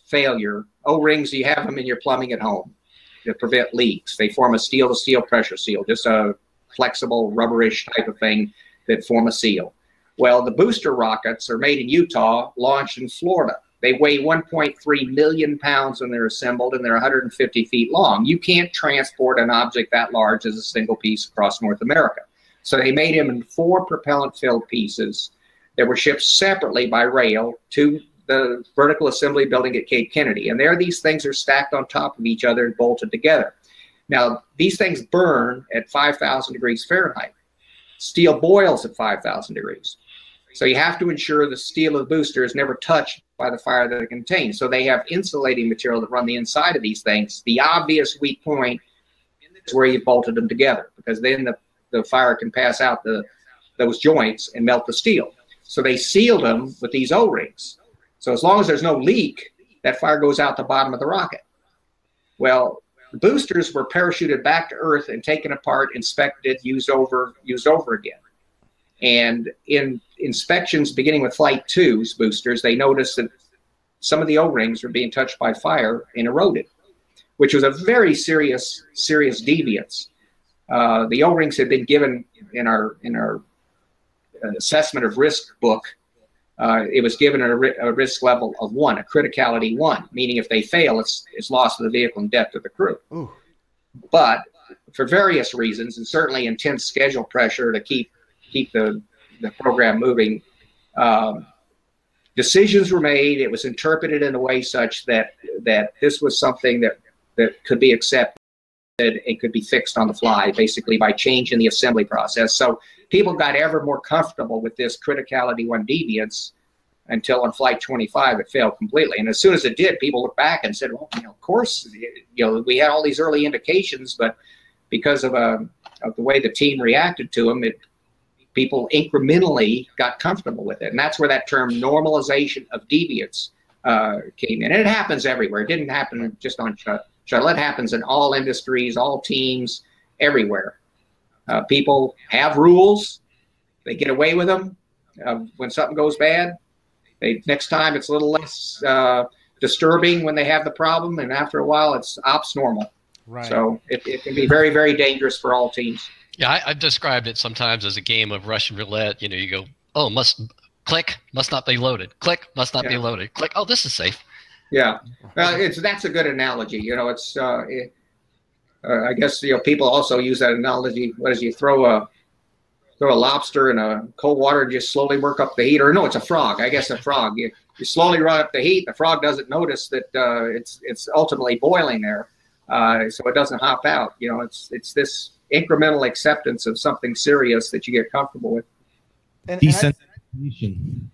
failure. O-rings, you have them in your plumbing at home to prevent leaks. They form a steel-to-steel pressure seal, just a flexible, rubberish type of thing that form a seal. Well, the booster rockets are made in Utah, launched in Florida. They weigh 1.3 million pounds when they're assembled, and they're 150 feet long. You can't transport an object that large as a single piece across North America. So they made him in 4 propellant-filled pieces that were shipped separately by rail to the vertical assembly building at Cape Kennedy. And there these things are stacked on top of each other and bolted together. Now, these things burn at 5,000 degrees Fahrenheit. Steel boils at 5,000 degrees. So you have to ensure the steel of the booster is never touched by the fire that it contains. So they have insulating material that run the inside of these things. The obvious weak point is where you bolted them together, because then the fire can pass out those joints and melt the steel. So they sealed them with these O-rings. So as long as there's no leak, that fire goes out the bottom of the rocket. Well, the boosters were parachuted back to Earth and taken apart, inspected, used over again. And in inspections beginning with Flight 2's boosters, they noticed that some of the O-rings were being touched by fire and eroded. which was a very serious deviance. The O-rings had been given in our assessment of risk book. It was given a risk level of 1, a criticality 1, meaning if they fail, it's loss of the vehicle and death of the crew. Ooh. But for various reasons, and certainly intense schedule pressure to keep the program moving, decisions were made. It was interpreted in a way such that this was something that could be accepted and could be fixed on the fly, basically by changing the assembly process. So people got ever more comfortable with this criticality 1 deviance until on flight 25 it failed completely. And as soon as it did, people looked back and said, well, of course, we had all these early indications, but because of the way the team reacted to them, people incrementally got comfortable with it. And that's where that term normalization of deviance came in. And it happens everywhere. It didn't happen just on Shuttle. It happens in all industries, all teams, everywhere. People have rules. They get away with them. When something goes bad, next time it's a little less disturbing when they have the problem, and after a while it's ops normal. Right. So it can be very, very dangerous for all teams. Yeah, I've described it sometimes as a game of Russian roulette. You go, oh, must not be loaded. Click, must not be loaded. Click, oh, this is safe. Yeah, that's a good analogy. I guess people also use that analogy. What is, you throw a lobster in a cold water and just slowly work up the heat? Or no, it's a frog. I guess a frog. You slowly run up the heat. The frog doesn't notice that it's ultimately boiling there, so it doesn't hop out. It's this incremental acceptance of something serious that you get comfortable with. And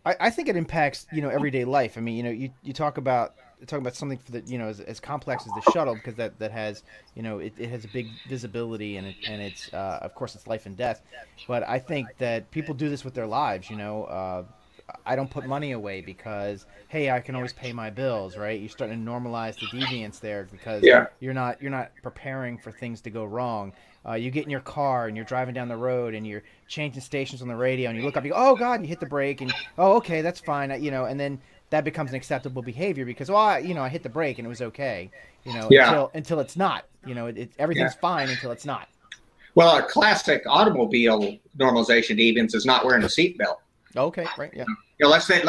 I think it impacts everyday life. I mean, you talk about. Talking about something for the, as complex as the shuttle, because that has, it has a big visibility, and it's of course it's life and death. But I think that people do this with their lives. I don't put money away because, hey, I can always pay my bills, right? You're starting to normalize the deviance there because you're not preparing for things to go wrong. You get in your car and you're driving down the road and you're changing stations on the radio and you look up, you go, oh God, and you hit the brake and oh okay, that's fine, and then. That becomes an acceptable behavior because, well, I hit the brake and it was okay, until it's not. Everything's fine until it's not. Well, a classic automobile normalization deviance is not wearing a seatbelt. Okay, right, yeah. Let's face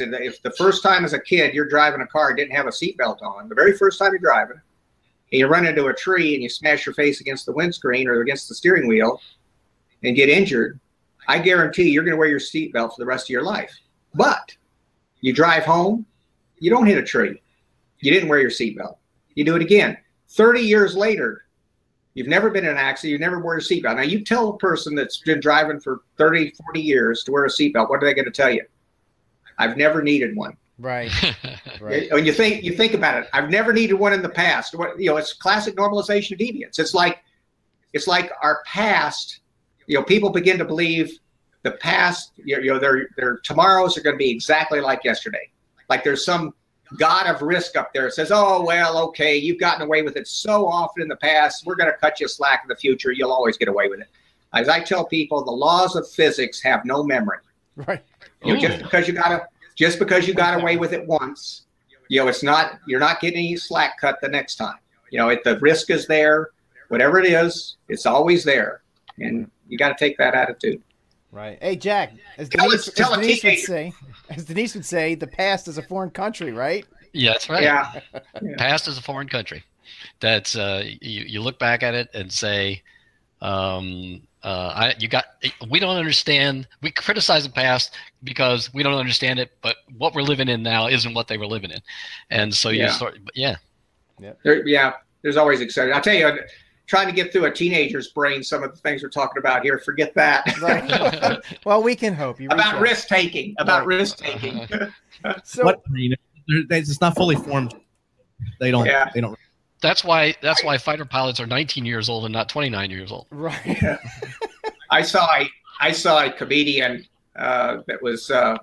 it. If the first time as a kid you're driving a car and didn't have a seatbelt on, the very first time you're driving, and you run into a tree and you smash your face against the windscreen or against the steering wheel and get injured, I guarantee you're going to wear your seatbelt for the rest of your life. But you drive home, you don't hit a tree. You didn't wear your seatbelt. You do it again. 30 years later, you've never been in an accident. You've never wore your seatbelt. Now, you tell a person that's been driving for 30, 40 years to wear a seatbelt, what are they going to tell you? I've never needed one. Right. Right. When you think about it, I've never needed one in the past. It's classic normalization of deviance. It's like our past, people begin to believe the past, their tomorrows are going to be exactly like yesterday. Like there's some god of risk up there that says, oh, well, okay, you've gotten away with it so often in the past. We're going to cut you slack in the future. You'll always get away with it. As I tell people, the laws of physics have no memory. Right. Just because you got away with it once, you're not getting any slack cut the next time. The risk is there. Whatever it is, it's always there. And you got to take that attitude. Right. Hey, Jack, as Denise would say, the past is a foreign country, right? Yeah, that's right. Yeah. Past is a foreign country. That's you look back at it and say, we don't understand. We criticize the past because we don't understand it, but what we're living in now isn't what they were living in. And so there's always exciting. I'll tell you, trying to get through a teenager's brain, some of the things we're talking about here, forget that. Right. Well, we can hope. About risk taking. So but, it's not fully formed. They don't. That's why fighter pilots are 19 years old and not 29 years old. Right. Yeah. I saw a comedian that was there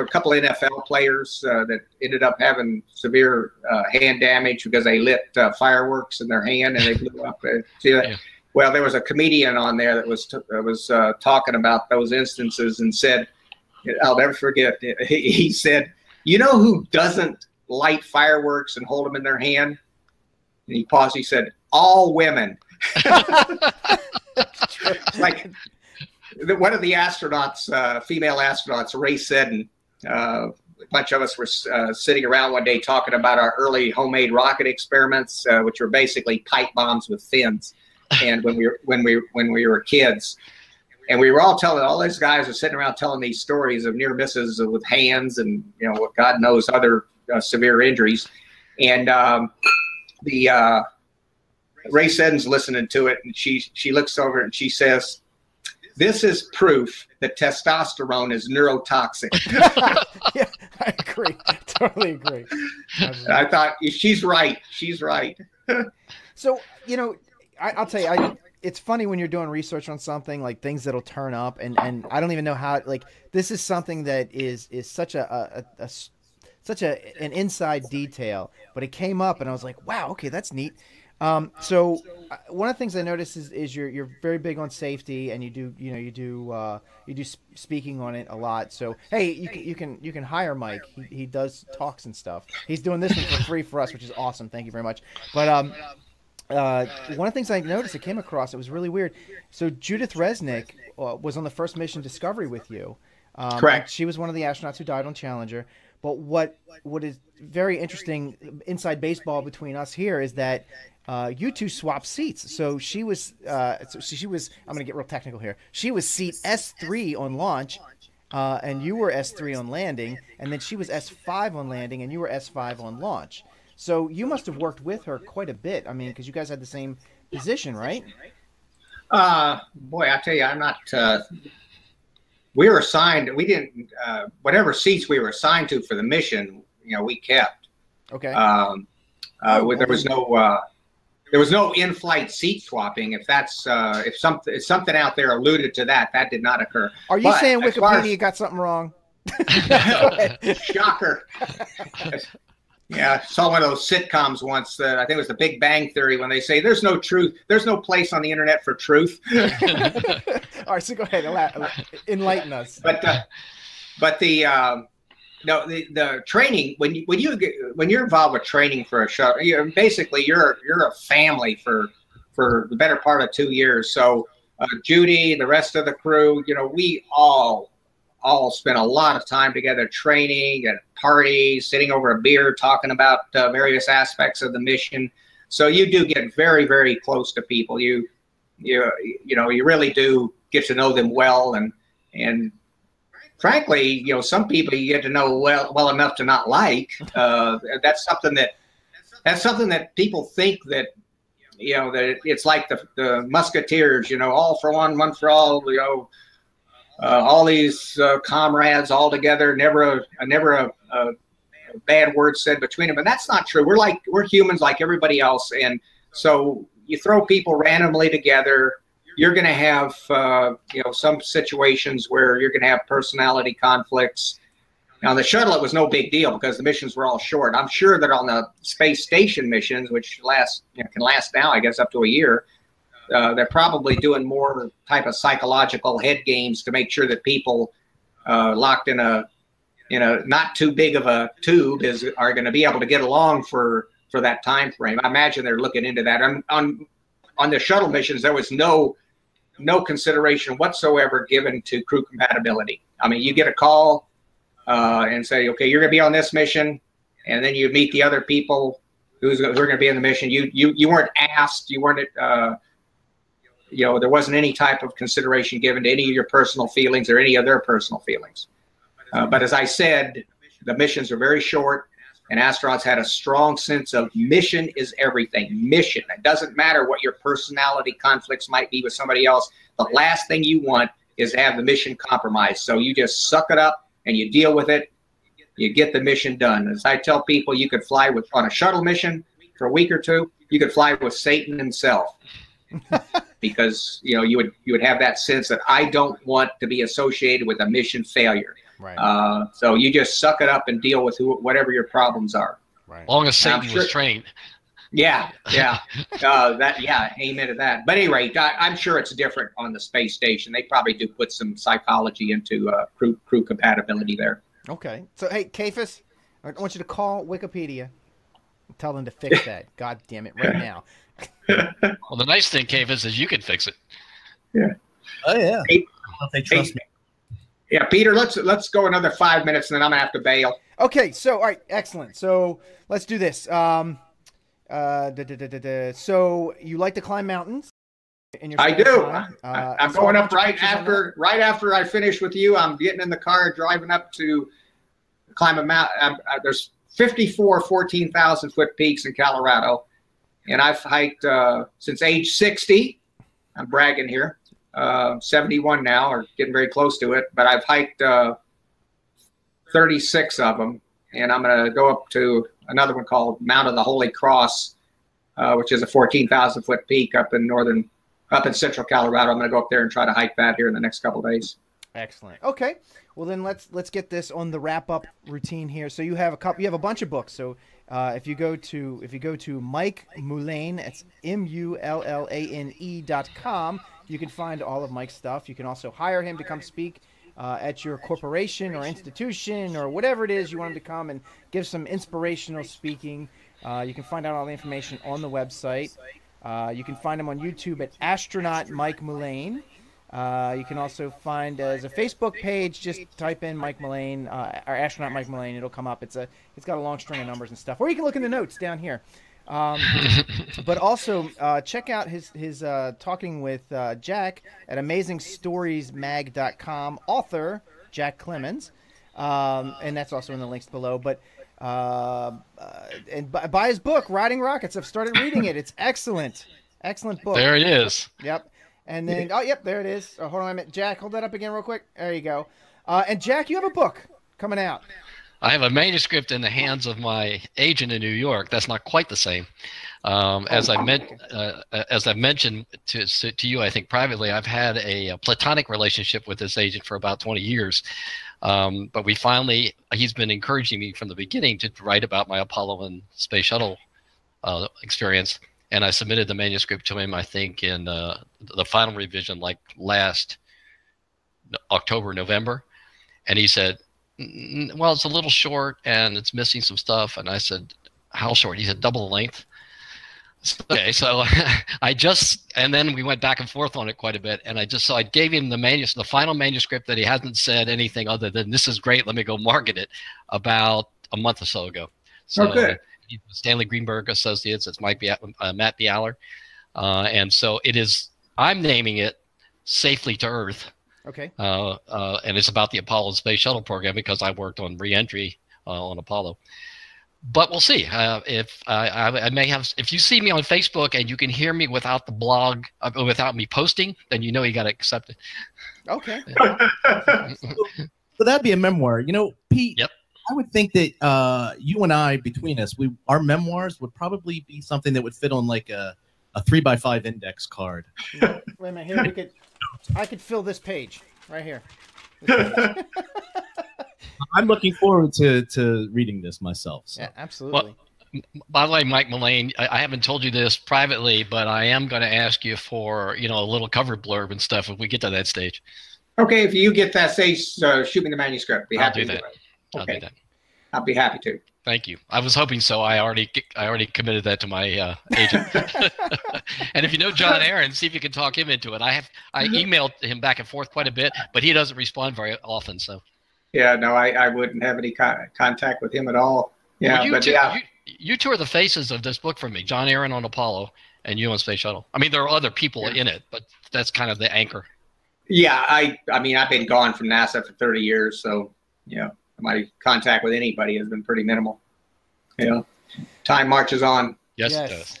were a couple of NFL players that ended up having severe hand damage because they lit fireworks in their hand and they blew up. See that? Yeah. Well, there was a comedian on there that was talking about those instances and said, I'll never forget. He said, who doesn't light fireworks and hold them in their hand? And he paused. He said, "All women." Like one of the astronauts, female astronauts, Rhea Seddon. A bunch of us were sitting around one day talking about our early homemade rocket experiments, which were basically pipe bombs with fins. And when we were kids, and we were all telling, all these guys were sitting around telling these stories of near misses with hands and, you know, God knows other severe injuries. And Rhea Seddon's listening to it, and she looks over and she says, "This is proof that testosterone is neurotoxic." Yeah, I agree. Totally agree. I thought, she's right. She's right. So, you know, I'll tell you, it's funny when you're doing research on something, like things that'll turn up, and I don't even know how, like, this is something that is such an inside detail, but it came up and I was like, wow, okay, that's neat. So one of the things I noticed is you're very big on safety, and you do speaking on it a lot. So, hey, you can hire Mike. He does talks and stuff. He's doing this one for free for us, which is awesome. Thank you very much. But, one of the things I noticed, I came across, it was really weird. So Judith Resnick was on the first mission Discovery with you. Correct. She was one of the astronauts who died on Challenger. But what is very interesting inside baseball between us here is that you two swapped seats. So she was, I'm going to get real technical here. She was seat S3 on launch, and you were S3 on landing, and then she was S5 on landing, and you were S5 on launch. So you must have worked with her quite a bit. I mean, because you guys had the same position, right? Boy, I tell you, I'm not. We were assigned, we didn't, whatever seats we were assigned to for the mission, you know, we kept. Okay. There was no in-flight seat swapping. If that's, if something out there alluded to that, that did not occur. Are you saying Wikipedia got something wrong? Shocker. Yeah, I saw one of those sitcoms once that I think it was The Big Bang Theory, when they say there's no truth, there's no place on the internet for truth. All right, so go ahead, enlighten us. But the training, when you're involved with training for a shuttle, basically you're a family for the better part of 2 years. So Judy, the rest of the crew, you know, we all spent a lot of time together training at parties, sitting over a beer, talking about various aspects of the mission. So you do get very, very close to people. You know, you really do get to know them well. And frankly, you know, some people you get to know well enough to not like. That's something that people think that, you know, that it's like the Musketeers, you know, all for one for all, you know, all these comrades all together, never a bad word said between them, and that's not true. We're humans like everybody else, and so you throw people randomly together. You're going to have you know, some situations where you're going to have personality conflicts. Now, on the shuttle, it was no big deal because the missions were all short. I'm sure that on the space station missions, which can last now, I guess, up to a year. They're probably doing more type of psychological head games to make sure that people locked in a not too big of a tube are going to be able to get along for that time frame. I imagine they're looking into that. On the shuttle missions, there was no consideration whatsoever given to crew compatibility. I mean, you get a call and say, okay, you're going to be on this mission, and then you meet the other people who are going to be in the mission. You weren't asked. You weren't you know, there wasn't any type of consideration given to any of your personal feelings or any of their personal feelings. But as I said, the missions are very short, and astronauts had a strong sense of mission is everything. Mission. It doesn't matter what your personality conflicts might be with somebody else. The last thing you want is to have the mission compromised. So you just suck it up and you deal with it. You get the mission done. As I tell people, you could fly on a shuttle mission for a week or two. You could fly with Satan himself. Because, you know, you would have that sense that I don't want to be associated with a mission failure. Right. So you just suck it up and deal with whatever your problems are. Right. Long as Satan was trained. Yeah, yeah. Amen to that. But anyway, I'm sure it's different on the space station. They probably do put some psychology into crew compatibility there. Okay. So, hey, Capus, I want you to call Wikipedia. Tell them to fix that. God damn it, right now. Well, the nice thing, Capus, is you can fix it. Yeah. Oh yeah. They trust me. Yeah, Peter, let's go another 5 minutes, and then I'm gonna have to bail. Okay. So, all right, excellent. So let's do this. So you like to climb mountains? I do. I'm going up right after I finish with you. I'm getting in the car, driving up to climb a mountain. There's 54 14,000-foot peaks in Colorado, and I've hiked since age 60. I'm bragging here. 71 now, or getting very close to it. But I've hiked 36 of them, and I'm going to go up to another one called Mount of the Holy Cross, which is a 14,000-foot peak up in central Colorado. I'm going to go up there and try to hike that here in the next couple of days. Excellent. Okay. Well, then let's get this on the wrap-up routine here. So you have a bunch of books. So if you go to Mike Mullane, that's MULLANE.com. You can find all of Mike's stuff. You can also hire him to come speak at your corporation or institution or whatever it is you want him to come and give some inspirational speaking. You can find out all the information on the website. You can find him on YouTube at Astronaut Mike Mullane. You can also find as a Facebook page. Just type in Mike Mullane or Astronaut Mike Mullane. It'll come up. It's got a long string of numbers and stuff. Or you can look in the notes down here. But also check out his talking with Jack at AmazingStoriesMag.com, author Jack Clemons, and that's also in the links below. But and buy his book, Riding Rockets. I've started reading it. It's excellent, excellent book. There it is. Yep. And then there it is. Oh, hold on a minute, Jack. Hold that up again, real quick. There you go. And Jack, you have a book coming out. I have a manuscript in the hands of my agent in New York. That's not quite the same. As I've mentioned to you, I think privately, I've had a platonic relationship with this agent for about 20 years. But we finally, he's been encouraging me from the beginning to write about my Apollo 1 space shuttle experience. And I submitted the manuscript to him, I think, in the final revision, like last October, November. And he said, well, it's a little short and it's missing some stuff. And I said, how short? He said, double the length. Okay, so and then we went back and forth on it quite a bit. And I gave him the final manuscript that he hasn't said anything other than, this is great, let me go market it, about a month or so ago. So okay. Stanley Greenberg Associates, it's Matt Bialer. And so it is, I'm naming it Safely to Earth. Okay. And it's about the Apollo space shuttle program because I worked on reentry on Apollo. But we'll see. If I may have, if you see me on Facebook and you can hear me without the blog, without me posting, then you know you got to accept it. Okay. Yeah. So that'd be a memoir, you know, Pete. Yep. I would think that you and I, between us, our memoirs would probably be something that would fit on like a 3x5 index card. Wait a minute, here I could fill this page right here. Page. I'm looking forward to reading this myself. So. Yeah, absolutely. Well, by the way, Mike Mullane, I haven't told you this privately, but I am going to ask you for, you know, a little cover blurb and stuff if we get to that stage. Okay, if you get that stage, shoot me the manuscript. Be happy to do that. Okay. I'll do that. I'll be happy to. Thank you. I was hoping so. I already committed that to my agent. And if you know John Aaron, see if you can talk him into it. I emailed him back and forth quite a bit, but he doesn't respond very often. So. Yeah, no, I wouldn't have any contact with him at all. Yeah, well, you two are the faces of this book for me. John Aaron on Apollo and you on Space Shuttle. I mean, there are other people in it, but that's kind of the anchor. Yeah, I mean, I've been gone from NASA for 30 years, so yeah. My contact with anybody has been pretty minimal. You know, time marches on. Yes, it does.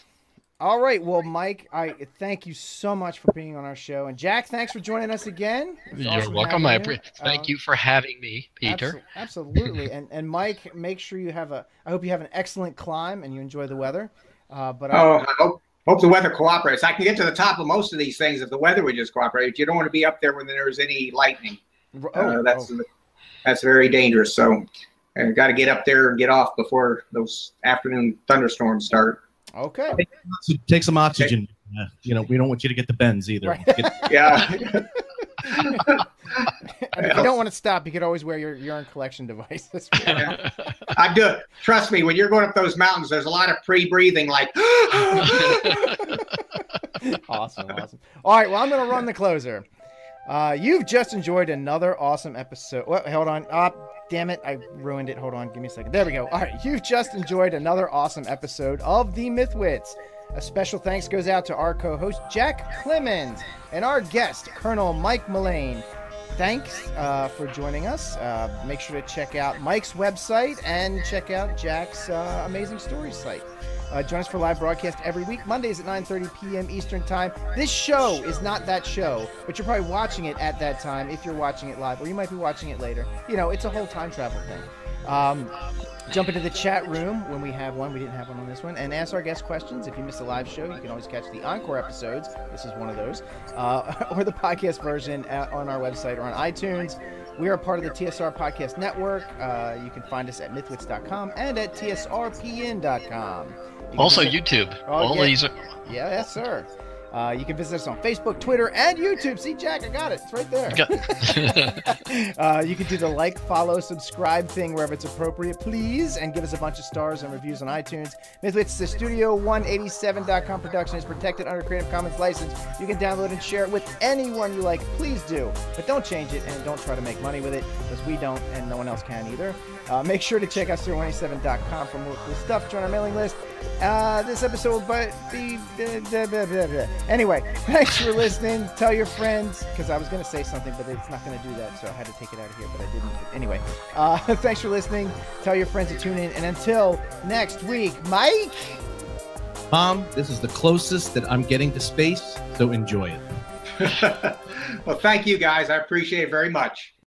All right. Well, Mike, I thank you so much for being on our show. And Jack, thanks for joining us again. You're awesome welcome. Thank you for having me, Peter. Absolutely. And Mike, make sure you have I hope you have an excellent climb and you enjoy the weather. I hope the weather cooperates. I can get to the top of most of these things if the weather would just cooperate. You don't want to be up there when there's any lightning. That's very dangerous. So I've got to get up there and get off before those afternoon thunderstorms start. Okay. Take some oxygen. Okay. You know, we don't want you to get the bends either. Right. Yeah. And if you don't want to stop, you could always wear your urine collection device. Yeah. I do it. Trust me, when you're going up those mountains, there's a lot of pre-breathing, like. Awesome, awesome. All right, well, I'm going to run the closer. You've just enjoyed another awesome episode. Wait, hold on. Damn it, I ruined it. Hold on, give me a second. There we go. All right, you've just enjoyed another awesome episode of The Mythwits. A special thanks goes out to our co-host, Jack Clemons, and our guest, Colonel Mike Mullane. Thanks for joining us. Make sure to check out Mike's website and check out Jack's Amazing Stories site. Join us for live broadcast every week, Mondays at 9:30 p.m. Eastern Time. This show is not that show, but you're probably watching it at that time if you're watching it live, or you might be watching it later. You know, it's a whole time travel thing. Jump into the chat room when we have one. We didn't have one on this one. And ask our guest questions. If you missed a live show, you can always catch the encore episodes. This is one of those. Or the podcast version on our website or on iTunes. We are part of the TSR Podcast Network. You can find us at mythwits.com and at tsrpn.com. Also YouTube. All these. Yeah, yes, sir. You can visit us on Facebook, Twitter, and YouTube. See, Jack, I got it. It's right there. You can do the like, follow, subscribe thing wherever it's appropriate, please, and give us a bunch of stars and reviews on iTunes. Mythwits, the Studio 187.com production is protected under Creative Commons license. You can download and share it with anyone you like. Please do, but don't change it, and don't try to make money with it, because we don't, and no one else can either. Make sure to check out Studio187.com for more cool stuff. Join our mailing list. This episode will be... Anyway, thanks for listening. Tell your friends, because I was going to say something, but it's not going to do that, so I had to take it out of here, but I didn't. Anyway, thanks for listening. Tell your friends to tune in, and until next week, Mike? Mom, this is the closest that I'm getting to space, so enjoy it. Well, thank you, guys. I appreciate it very much.